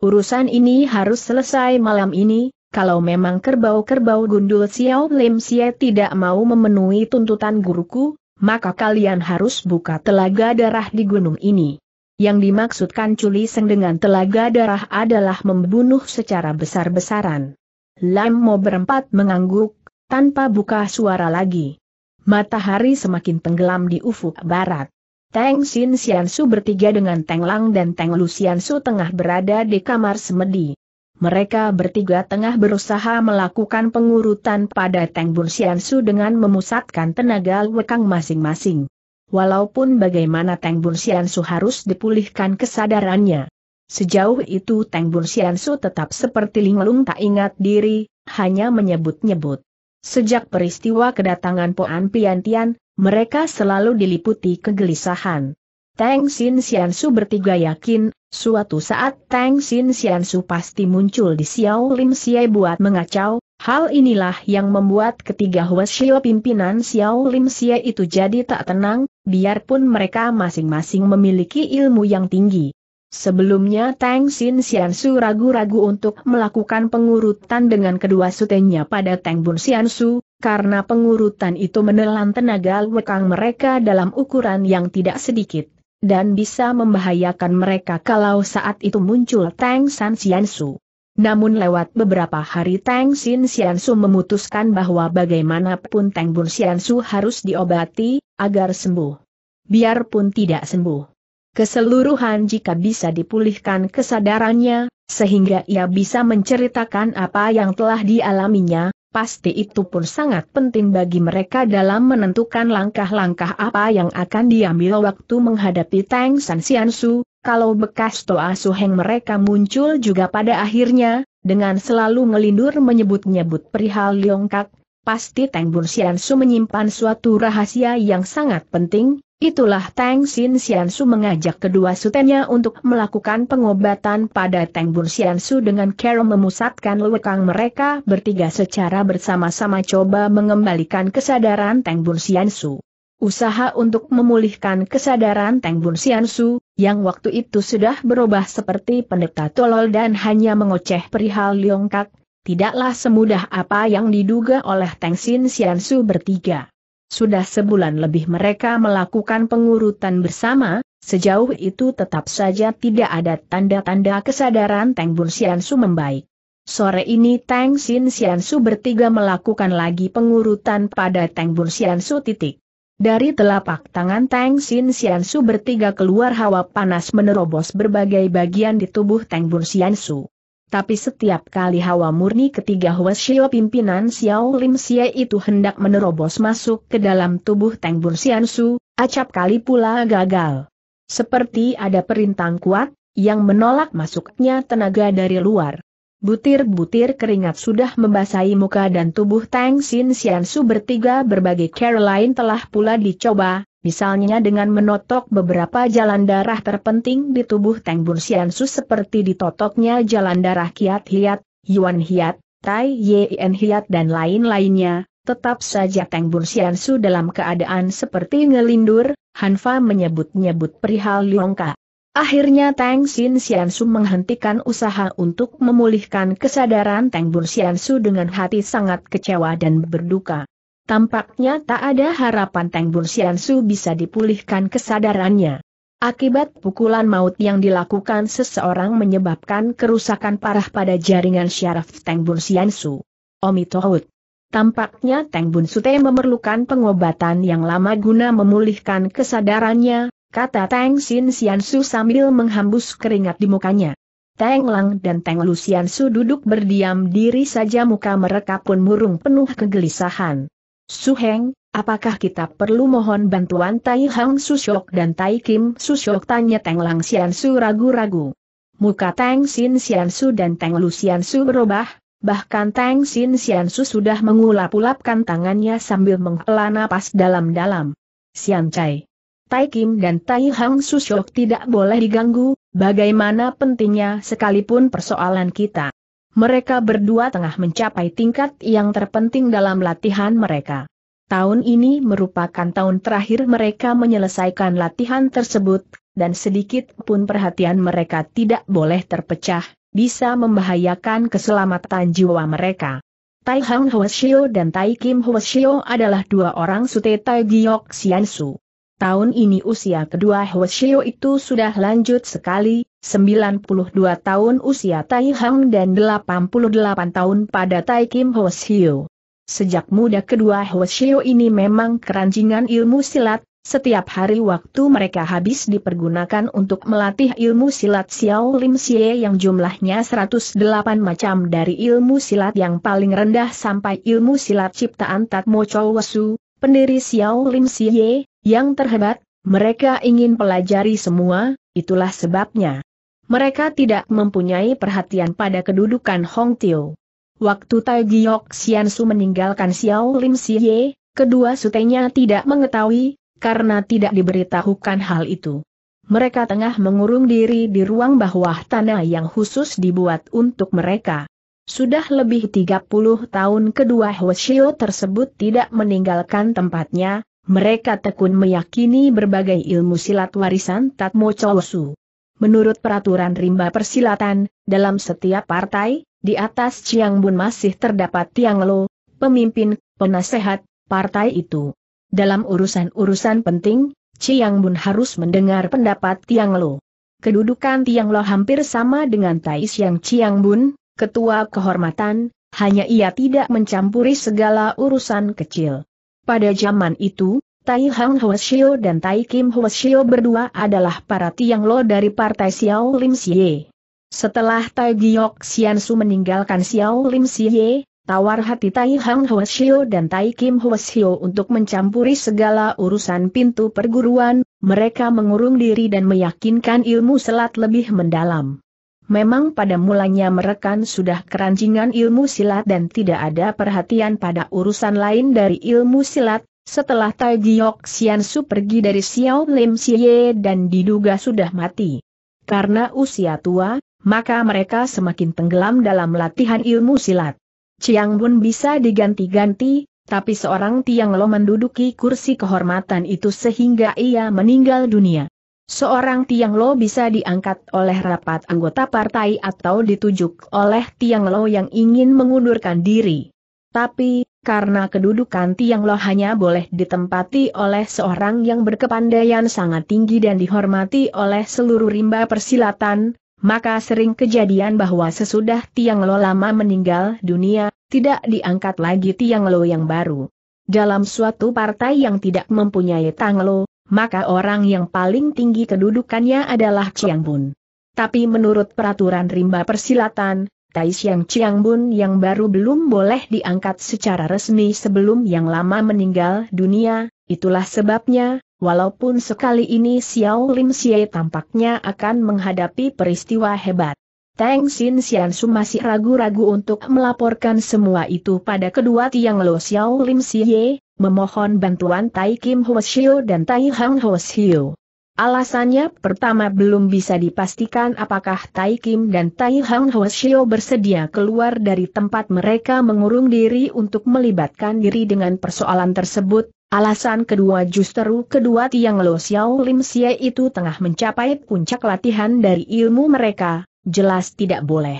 Urusan ini harus selesai malam ini, kalau memang kerbau-kerbau gundul Xiao Lim Sie tidak mau memenuhi tuntutan guruku, maka kalian harus buka telaga darah di gunung ini. Yang dimaksudkan Chu Li Seng dengan telaga darah adalah membunuh secara besar-besaran. Lam Mo berempat mengangguk, tanpa buka suara lagi. Matahari semakin tenggelam di ufuk barat. Tang Sin Siansu bertiga dengan Teng Lang dan Teng Lu Siansu tengah berada di kamar semedi. Mereka bertiga tengah berusaha melakukan pengurutan pada Teng Bun Siansu dengan memusatkan tenaga lekang masing-masing. Walaupun bagaimana Teng Bun Siansu harus dipulihkan kesadarannya. Sejauh itu Teng Bun Siansu tetap seperti linglung tak ingat diri, hanya menyebut-nyebut. Sejak peristiwa kedatangan Poan Piantian, mereka selalu diliputi kegelisahan. Tang Sin Siansu bertiga yakin, suatu saat Tang Sin Siansu pasti muncul di Xiao Lim Sie buat mengacau. Hal inilah yang membuat ketiga Hweshio pimpinan Xiao Lim Sie itu jadi tak tenang, biarpun mereka masing-masing memiliki ilmu yang tinggi. Sebelumnya Tang Sin Siansu ragu-ragu untuk melakukan pengurutan dengan kedua sutenya pada Teng Bun Siansu, karena pengurutan itu menelan tenaga lekang mereka dalam ukuran yang tidak sedikit, dan bisa membahayakan mereka kalau saat itu muncul Tang San Siansu. Namun lewat beberapa hari Tang Sin Siansu memutuskan bahwa bagaimanapun Teng Bun Siansu harus diobati, agar sembuh. Biarpun tidak sembuh keseluruhan, jika bisa dipulihkan kesadarannya, sehingga ia bisa menceritakan apa yang telah dialaminya, pasti itu pun sangat penting bagi mereka dalam menentukan langkah-langkah apa yang akan diambil waktu menghadapi Tang San Siansu. Kalau bekas Toa Su Heng mereka muncul juga pada akhirnya, dengan selalu ngelindur menyebut-nyebut perihal Liongkak, pasti Teng Bun Siansu menyimpan suatu rahasia yang sangat penting, Itulah Tang Sin Siansu mengajak kedua sutennya untuk melakukan pengobatan pada Teng Bun Siansu dengan cara memusatkan lewekang mereka bertiga secara bersama-sama coba mengembalikan kesadaran Teng Bun Siansu. Usaha untuk memulihkan kesadaran Teng Bun Siansu, yang waktu itu sudah berubah seperti pendeta tolol dan hanya mengoceh perihal Liongkak, tidaklah semudah apa yang diduga oleh Tang Sin Siansu bertiga. Sudah sebulan lebih mereka melakukan pengurutan bersama, sejauh itu tetap saja tidak ada tanda-tanda kesadaran Teng Bun Siansu membaik. Sore ini Tang Sin Siansu bertiga melakukan lagi pengurutan pada Teng Bun Siansu titik. Dari telapak tangan Tang Sin Siansu bertiga keluar hawa panas menerobos berbagai bagian di tubuh Teng Bun Siansu. Tapi setiap kali hawa murni ketiga Hweshio pimpinan Xiao Lim Sie itu hendak menerobos masuk ke dalam tubuh Teng Bun Siansu, acap kali pula gagal. Seperti ada perintang kuat, yang menolak masuknya tenaga dari luar. Butir-butir keringat sudah membasahi muka dan tubuh Tang Sin Siansu bertiga berbagai cara lain telah pula dicoba, misalnya dengan menotok beberapa jalan darah terpenting di tubuh Teng Bun Siansu seperti ditotoknya jalan darah Kiat Hiat, Yuan Hiat, Tai Yen Hiat dan lain-lainnya, tetap saja Teng Bun Siansu dalam keadaan seperti ngelindur, Hanfa menyebut-nyebut perihal Liongkak. Akhirnya Tang Sin Siansu menghentikan usaha untuk memulihkan kesadaran Teng Bun Siansu dengan hati sangat kecewa dan berduka. Tampaknya tak ada harapan Teng Bun Siansu bisa dipulihkan kesadarannya. Akibat pukulan maut yang dilakukan seseorang menyebabkan kerusakan parah pada jaringan syaraf Teng Bun Siansu. Omitohut. Tampaknya Teng Bun Sute memerlukan pengobatan yang lama guna memulihkan kesadarannya, kata Tang Sin Siansu sambil menghembus keringat di mukanya. Teng Lang dan Teng Lu Siansu duduk berdiam diri saja, muka mereka pun murung penuh kegelisahan. Suheng, apakah kita perlu mohon bantuan Tai Hang Susyok dan Tai Kim Susyok? Tanya Teng Lang Siansu ragu-ragu. Muka Tang Sin Siansu dan Teng Lu Siansu berubah, bahkan Tang Sin Siansu sudah mengulap-ulapkan tangannya sambil menghela napas dalam-dalam. Siancai. Tai Kim dan Tai Hang Susyok tidak boleh diganggu, bagaimana pentingnya sekalipun persoalan kita. Mereka berdua tengah mencapai tingkat yang terpenting dalam latihan mereka. Tahun ini merupakan tahun terakhir mereka menyelesaikan latihan tersebut, dan sedikit pun perhatian mereka tidak boleh terpecah, bisa membahayakan keselamatan jiwa mereka. Tai Hang Hweshio dan Tai Kim Hweshio adalah dua orang sute Tai Giyok Siansu. Tahun ini usia kedua Hweshio itu sudah lanjut sekali, sembilan puluh dua tahun usia Tai Hang dan delapan puluh delapan tahun pada Tai Kim Hweshio. Sejak muda kedua Hweshio ini memang keranjingan ilmu silat, setiap hari waktu mereka habis dipergunakan untuk melatih ilmu silat Xiao Lim Sie yang jumlahnya seratus delapan macam, dari ilmu silat yang paling rendah sampai ilmu silat ciptaan Tat Mo Chow Wesu, pendiri Xiao Lim Sie yang terhebat. Mereka ingin pelajari semua, itulah sebabnya mereka tidak mempunyai perhatian pada kedudukan Hong Tio. Waktu Tai Giyok Siansu meninggalkan Xiao Lim Sie, kedua sutenya tidak mengetahui, karena tidak diberitahukan hal itu. Mereka tengah mengurung diri di ruang bawah tanah yang khusus dibuat untuk mereka. Sudah lebih tiga puluh tahun kedua Hweshio tersebut tidak meninggalkan tempatnya. Mereka tekun meyakini berbagai ilmu silat warisan Tat Mo Chow Wesu. Menurut peraturan rimba persilatan, dalam setiap partai, di atas Chiang Bun masih terdapat Tiang Lo, pemimpin, penasehat, partai itu. Dalam urusan-urusan penting, Chiang Bun harus mendengar pendapat Tiang Lo. Kedudukan Tiang Lo hampir sama dengan Tai Siang Chiang Bun, ketua kehormatan, hanya ia tidak mencampuri segala urusan kecil. Pada zaman itu, Tai Hang Hweshio dan Tai Kim Hweshio berdua adalah para Tiang Lo dari partai Xiao Lim Sie. Setelah Tai Giyok Siansu meninggalkan Xiao Lim Sie, tawar hati Tai Hang Hweshio dan Tai Kim Hweshio untuk mencampuri segala urusan pintu perguruan, mereka mengurung diri dan meyakinkan ilmu silat lebih mendalam. Memang pada mulanya mereka sudah keranjingan ilmu silat dan tidak ada perhatian pada urusan lain dari ilmu silat, Setelah Tai Giyok Siansu pergi dari Xiao Lim Si Ye dan diduga sudah mati. Karena usia tua, maka mereka semakin tenggelam dalam latihan ilmu silat. Chiang Bun bisa diganti-ganti, tapi seorang Tiang Lo menduduki kursi kehormatan itu sehingga ia meninggal dunia. Seorang Tiang Lo bisa diangkat oleh rapat anggota partai atau ditujuk oleh Tiang Lo yang ingin mengundurkan diri. Tapi, karena kedudukan Tiang Lo hanya boleh ditempati oleh seorang yang berkepandaian sangat tinggi dan dihormati oleh seluruh rimba persilatan, maka sering kejadian bahwa sesudah Tiang Lo lama meninggal dunia, tidak diangkat lagi Tiang Lo yang baru. Dalam suatu partai yang tidak mempunyai Tang Lo, maka orang yang paling tinggi kedudukannya adalah Chiang Bun. Tapi menurut peraturan rimba persilatan, Tai Siang Chiang Bun yang baru belum boleh diangkat secara resmi sebelum yang lama meninggal dunia. Itulah sebabnya, walaupun sekali ini Xiao Lim Sie tampaknya akan menghadapi peristiwa hebat, Tang Sin Siansu masih ragu-ragu untuk melaporkan semua itu pada kedua Tiang Lo Xiao Lim Sie, memohon bantuan Tai Kim Hweshio dan Tai Hang Hweshio. Alasannya pertama, belum bisa dipastikan apakah Tai Kim dan Tai Hang Hweshio bersedia keluar dari tempat mereka mengurung diri untuk melibatkan diri dengan persoalan tersebut. Alasan kedua, justru kedua Tiang Lo Xiao Lim Sie itu tengah mencapai puncak latihan dari ilmu mereka, jelas tidak boleh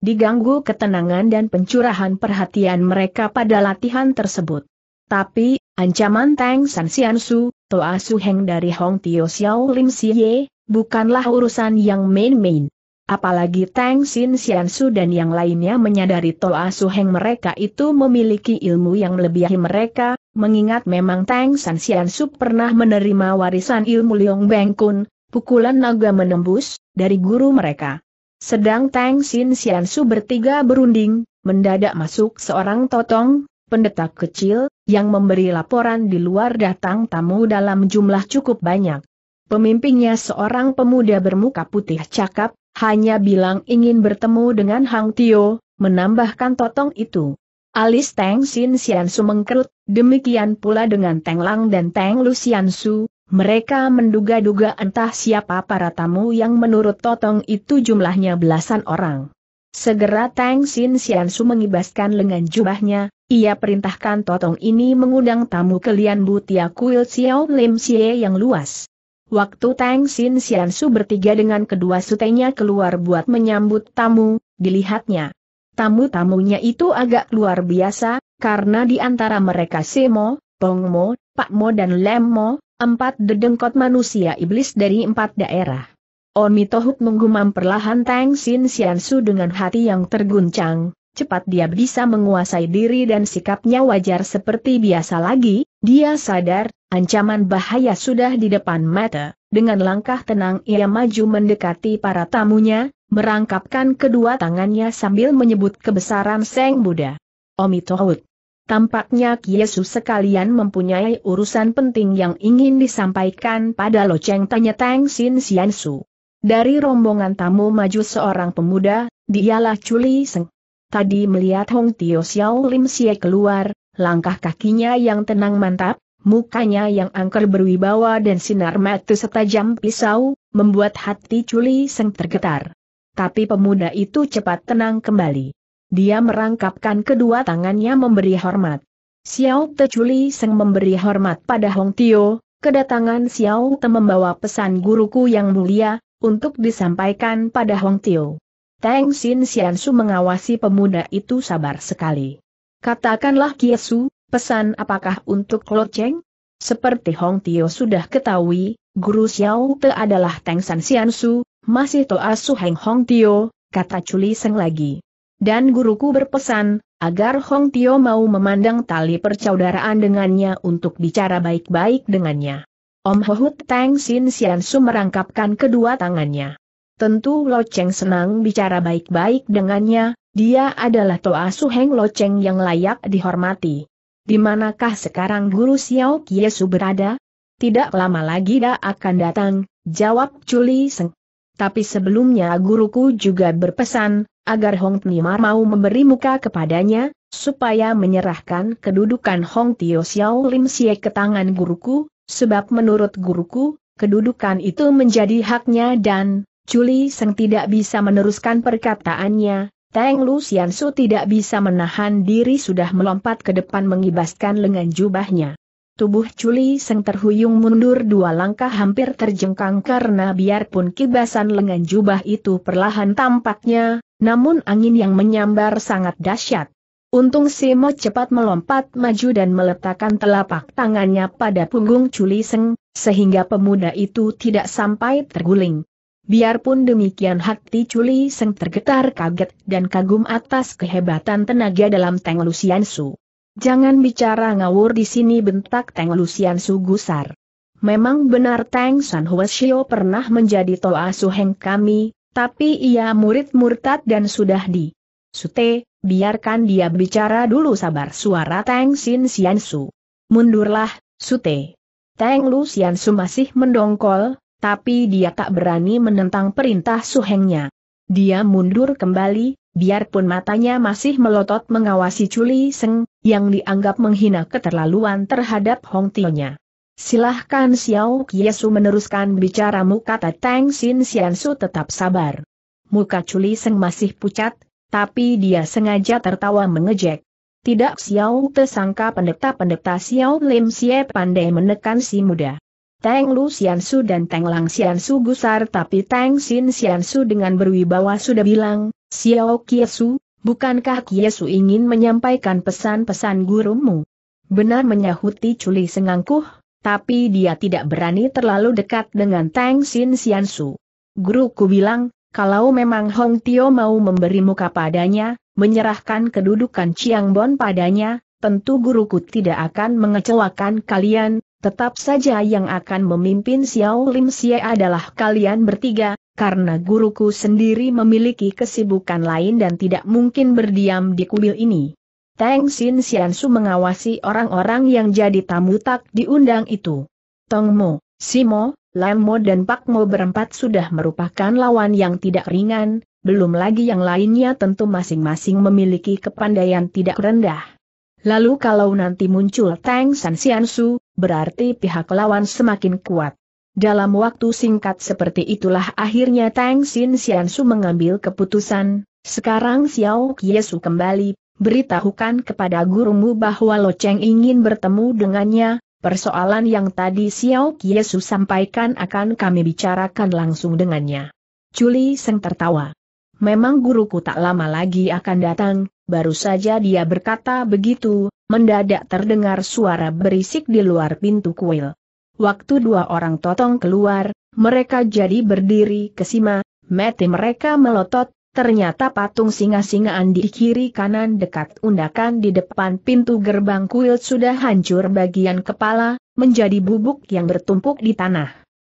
diganggu ketenangan dan pencurahan perhatian mereka pada latihan tersebut. Tapi, ancaman Tang San Siansu, Toa Su Heng dari Hong Tio Xiao Lim Si Ye, bukanlah urusan yang main-main. Apalagi Tang Sin Siansu dan yang lainnya menyadari Toa Su Heng mereka itu memiliki ilmu yang melebihi mereka, mengingat memang Tang San Siansu pernah menerima warisan ilmu Liong Beng Kun, pukulan naga menembus, dari guru mereka. Sedang Tang Sin Siansu bertiga berunding, mendadak masuk seorang totong, pendeta kecil, yang memberi laporan di luar datang tamu dalam jumlah cukup banyak. Pemimpinnya seorang pemuda bermuka putih cakap, hanya bilang ingin bertemu dengan Hong Tio, menambahkan totong itu. Alis Tang Sin Siansu mengkerut, demikian pula dengan Teng Lang dan Teng Lu Siansu, mereka menduga-duga entah siapa para tamu yang menurut totong itu jumlahnya belasan orang. Segera Tang Sin Siansu mengibaskan lengan jubahnya, ia perintahkan totong ini mengundang tamu ke Lian Butia Kuil Xiao Lim Sie yang luas. Waktu Tang Sin Siansu bertiga dengan kedua sutenya keluar buat menyambut tamu, dilihatnya tamu-tamunya itu agak luar biasa, karena di antara mereka Semo, Tong Mo, Pak Mo dan Lam Mo, empat dedengkot manusia iblis dari empat daerah. Oni Tohuk menggumam perlahan Tang Sin Siansu dengan hati yang terguncang, cepat dia bisa menguasai diri dan sikapnya wajar seperti biasa lagi, dia sadar, ancaman bahaya sudah di depan mata, dengan langkah tenang ia maju mendekati para tamunya, merangkapkan kedua tangannya sambil menyebut kebesaran Sang Buddha. Oni Tohuk. Tampaknya Yesus sekalian mempunyai urusan penting yang ingin disampaikan pada loceng, tanya Tang Sin Siansu. Dari rombongan tamu maju seorang pemuda, dialah Chu Li Seng. Tadi melihat Hong Tio Xiao Lim Sie keluar, langkah kakinya yang tenang mantap, mukanya yang angker berwibawa dan sinar mata setajam pisau, membuat hati Chu Li Seng tergetar. Tapi pemuda itu cepat tenang kembali. Dia merangkapkan kedua tangannya memberi hormat. Xiao Te Chu Li Seng memberi hormat pada Hong Tio, kedatangan Xiao Te membawa pesan guruku yang mulia, untuk disampaikan pada Hong Tio. Tang Sin Siansu mengawasi pemuda itu sabar sekali. Katakanlah Kiesu, pesan apakah untuk loceng? Seperti Hong Tio sudah ketahui, guru Xiao Te adalah Tang San Siansu, masih Toa Su Heng Hong Tio, kata Chu Li Seng lagi. Dan guruku berpesan, agar Hong Tio mau memandang tali persaudaraan dengannya untuk bicara baik-baik dengannya. Om Hohut Tang Sin Siansu merangkapkan kedua tangannya. Tentu loceng senang bicara baik-baik dengannya, dia adalah Toa Su Heng loceng yang layak dihormati. Di manakah sekarang guru Xiao Kiesu berada? Tidak lama lagi dia akan datang, jawab Chu Li Seng. Tapi sebelumnya guruku juga berpesan, agar Hong Tio mau memberi muka kepadanya, supaya menyerahkan kedudukan Hong Tio Xiao Lim Sie ke tangan guruku, sebab menurut guruku, kedudukan itu menjadi haknya dan Chu Li Seng tidak bisa meneruskan perkataannya. Teng Lu Siansu tidak bisa menahan diri, sudah melompat ke depan mengibaskan lengan jubahnya. Tubuh Chu Li Seng terhuyung mundur dua langkah, hampir terjengkang karena biarpun kibasan lengan jubah itu perlahan tampaknya, namun angin yang menyambar sangat dahsyat. Untung Semo cepat melompat maju dan meletakkan telapak tangannya pada punggung Chu Li Seng, sehingga pemuda itu tidak sampai terguling. Biarpun demikian, hati Chu Li Seng tergetar kaget dan kagum atas kehebatan tenaga dalam Teng Lu Siansu. "Jangan bicara ngawur di sini," bentak Teng Lu Siansu gusar. "Memang benar Tang San Hweshio pernah menjadi Toa Su Heng kami, tapi ia murid murtad dan sudah di sute. Biarkan dia bicara dulu, sabar," suara Tang Sin Siansu. "Mundurlah, sute." Teng Lu Siansu masih mendongkol, tapi dia tak berani menentang perintah suhengnya. Dia mundur kembali, biarpun matanya masih melotot mengawasi Chu Li Seng, yang dianggap menghina keterlaluan terhadap Hong Tio-nya. "Silahkan Xiao Kiesu meneruskan bicaramu," kata Tang Sin Siansu tetap sabar. Muka Chu Li Seng masih pucat, tapi dia sengaja tertawa mengejek. "Tidak Xiao tersangka pendeta-pendeta Xiao Lim Sie pandai menekan si muda." Teng Lu Siansu dan Teng Lang Siansu gusar, tapi Tang Sin Siansu dengan berwibawa sudah bilang, "Xiao Kiesu, bukankah Kiesu ingin menyampaikan pesan-pesan gurumu?" "Benar," menyahuti Chu Li Seng angkuh, tapi dia tidak berani terlalu dekat dengan Tang Sin Siansu. "Guruku bilang, kalau memang Hong Tio mau memberi muka padanya, menyerahkan kedudukan Chiang Bun padanya, tentu guruku tidak akan mengecewakan kalian. Tetap saja yang akan memimpin Xiao Lim Sie adalah kalian bertiga, karena guruku sendiri memiliki kesibukan lain dan tidak mungkin berdiam di kuil ini." Tang Sin Siansu mengawasi orang-orang yang jadi tamu tak diundang itu. Tong Mo, Semo, Lam Mo dan Pak Mo berempat sudah merupakan lawan yang tidak ringan, belum lagi yang lainnya tentu masing-masing memiliki kepandaian tidak rendah. Lalu kalau nanti muncul Tang San Siansu, berarti pihak lawan semakin kuat. Dalam waktu singkat seperti itulah akhirnya Tang Sin Siansu mengambil keputusan, "Sekarang Xiao Kiesu kembali, beritahukan kepada gurumu bahwa Lo Cheng ingin bertemu dengannya. Persoalan yang tadi Xiao Kiesu sampaikan akan kami bicarakan langsung dengannya." Chu Li Seng tertawa. "Memang guruku tak lama lagi akan datang." Baru saja dia berkata begitu, mendadak terdengar suara berisik di luar pintu kuil. Waktu dua orang totong keluar, mereka jadi berdiri kesima, mata mereka melotot, ternyata patung singa-singaan di kiri kanan dekat undakan di depan pintu gerbang kuil sudah hancur bagian kepala, menjadi bubuk yang bertumpuk di tanah.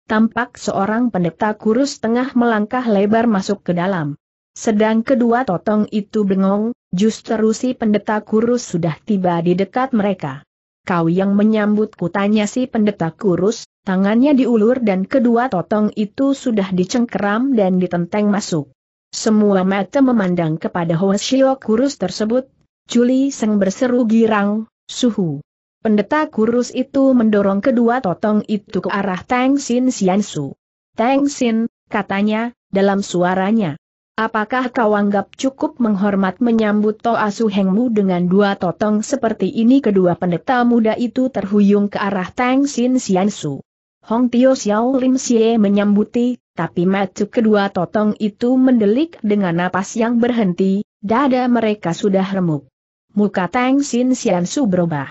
Tampak seorang pendeta kurus tengah melangkah lebar masuk ke dalam. Sedang kedua totong itu bengong, justru si pendeta kurus sudah tiba di dekat mereka. "Kau yang menyambutku?" tanya si pendeta kurus, tangannya diulur dan kedua totong itu sudah dicengkeram dan ditenteng masuk. Semua mata memandang kepada Hweshio kurus tersebut. Chu Li Seng berseru girang, "Suhu!" Pendeta kurus itu mendorong kedua totong itu ke arah Tang Sin Siansu. "Tang Sin," katanya, dalam suaranya, "apakah kau anggap cukup menghormat menyambut Toa Su Hengmu dengan dua totong seperti ini?" Kedua pendeta muda itu terhuyung ke arah Tang Sin Siansu. Hong Tio Xiao Lim Sie menyambuti, tapi mata kedua totong itu mendelik dengan napas yang berhenti, dada mereka sudah remuk. Muka Tang Sin Siansu berubah.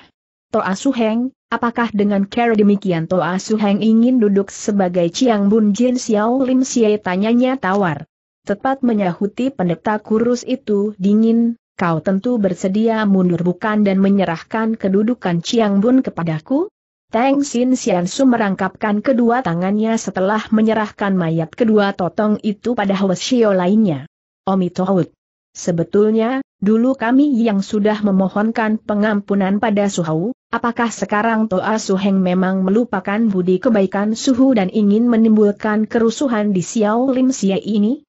"Toa Su Heng, apakah dengan cara demikian Toa Su Heng ingin duduk sebagai Chiang Bun Jin Xiao Lim Sie?" tanyanya tawar. Tepat menyahuti pendeta kurus itu dingin, "Kau tentu bersedia mundur bukan dan menyerahkan kedudukan Chiang Bun kepadaku?" Tang Sin Siansu merangkapkan kedua tangannya setelah menyerahkan mayat kedua totong itu pada Hweshio lainnya. "Omitohut. Sebetulnya, dulu kami yang sudah memohonkan pengampunan pada Suhu, apakah sekarang Toa Su Heng memang melupakan budi kebaikan Suhu dan ingin menimbulkan kerusuhan di Xiao Lim Sie ini?"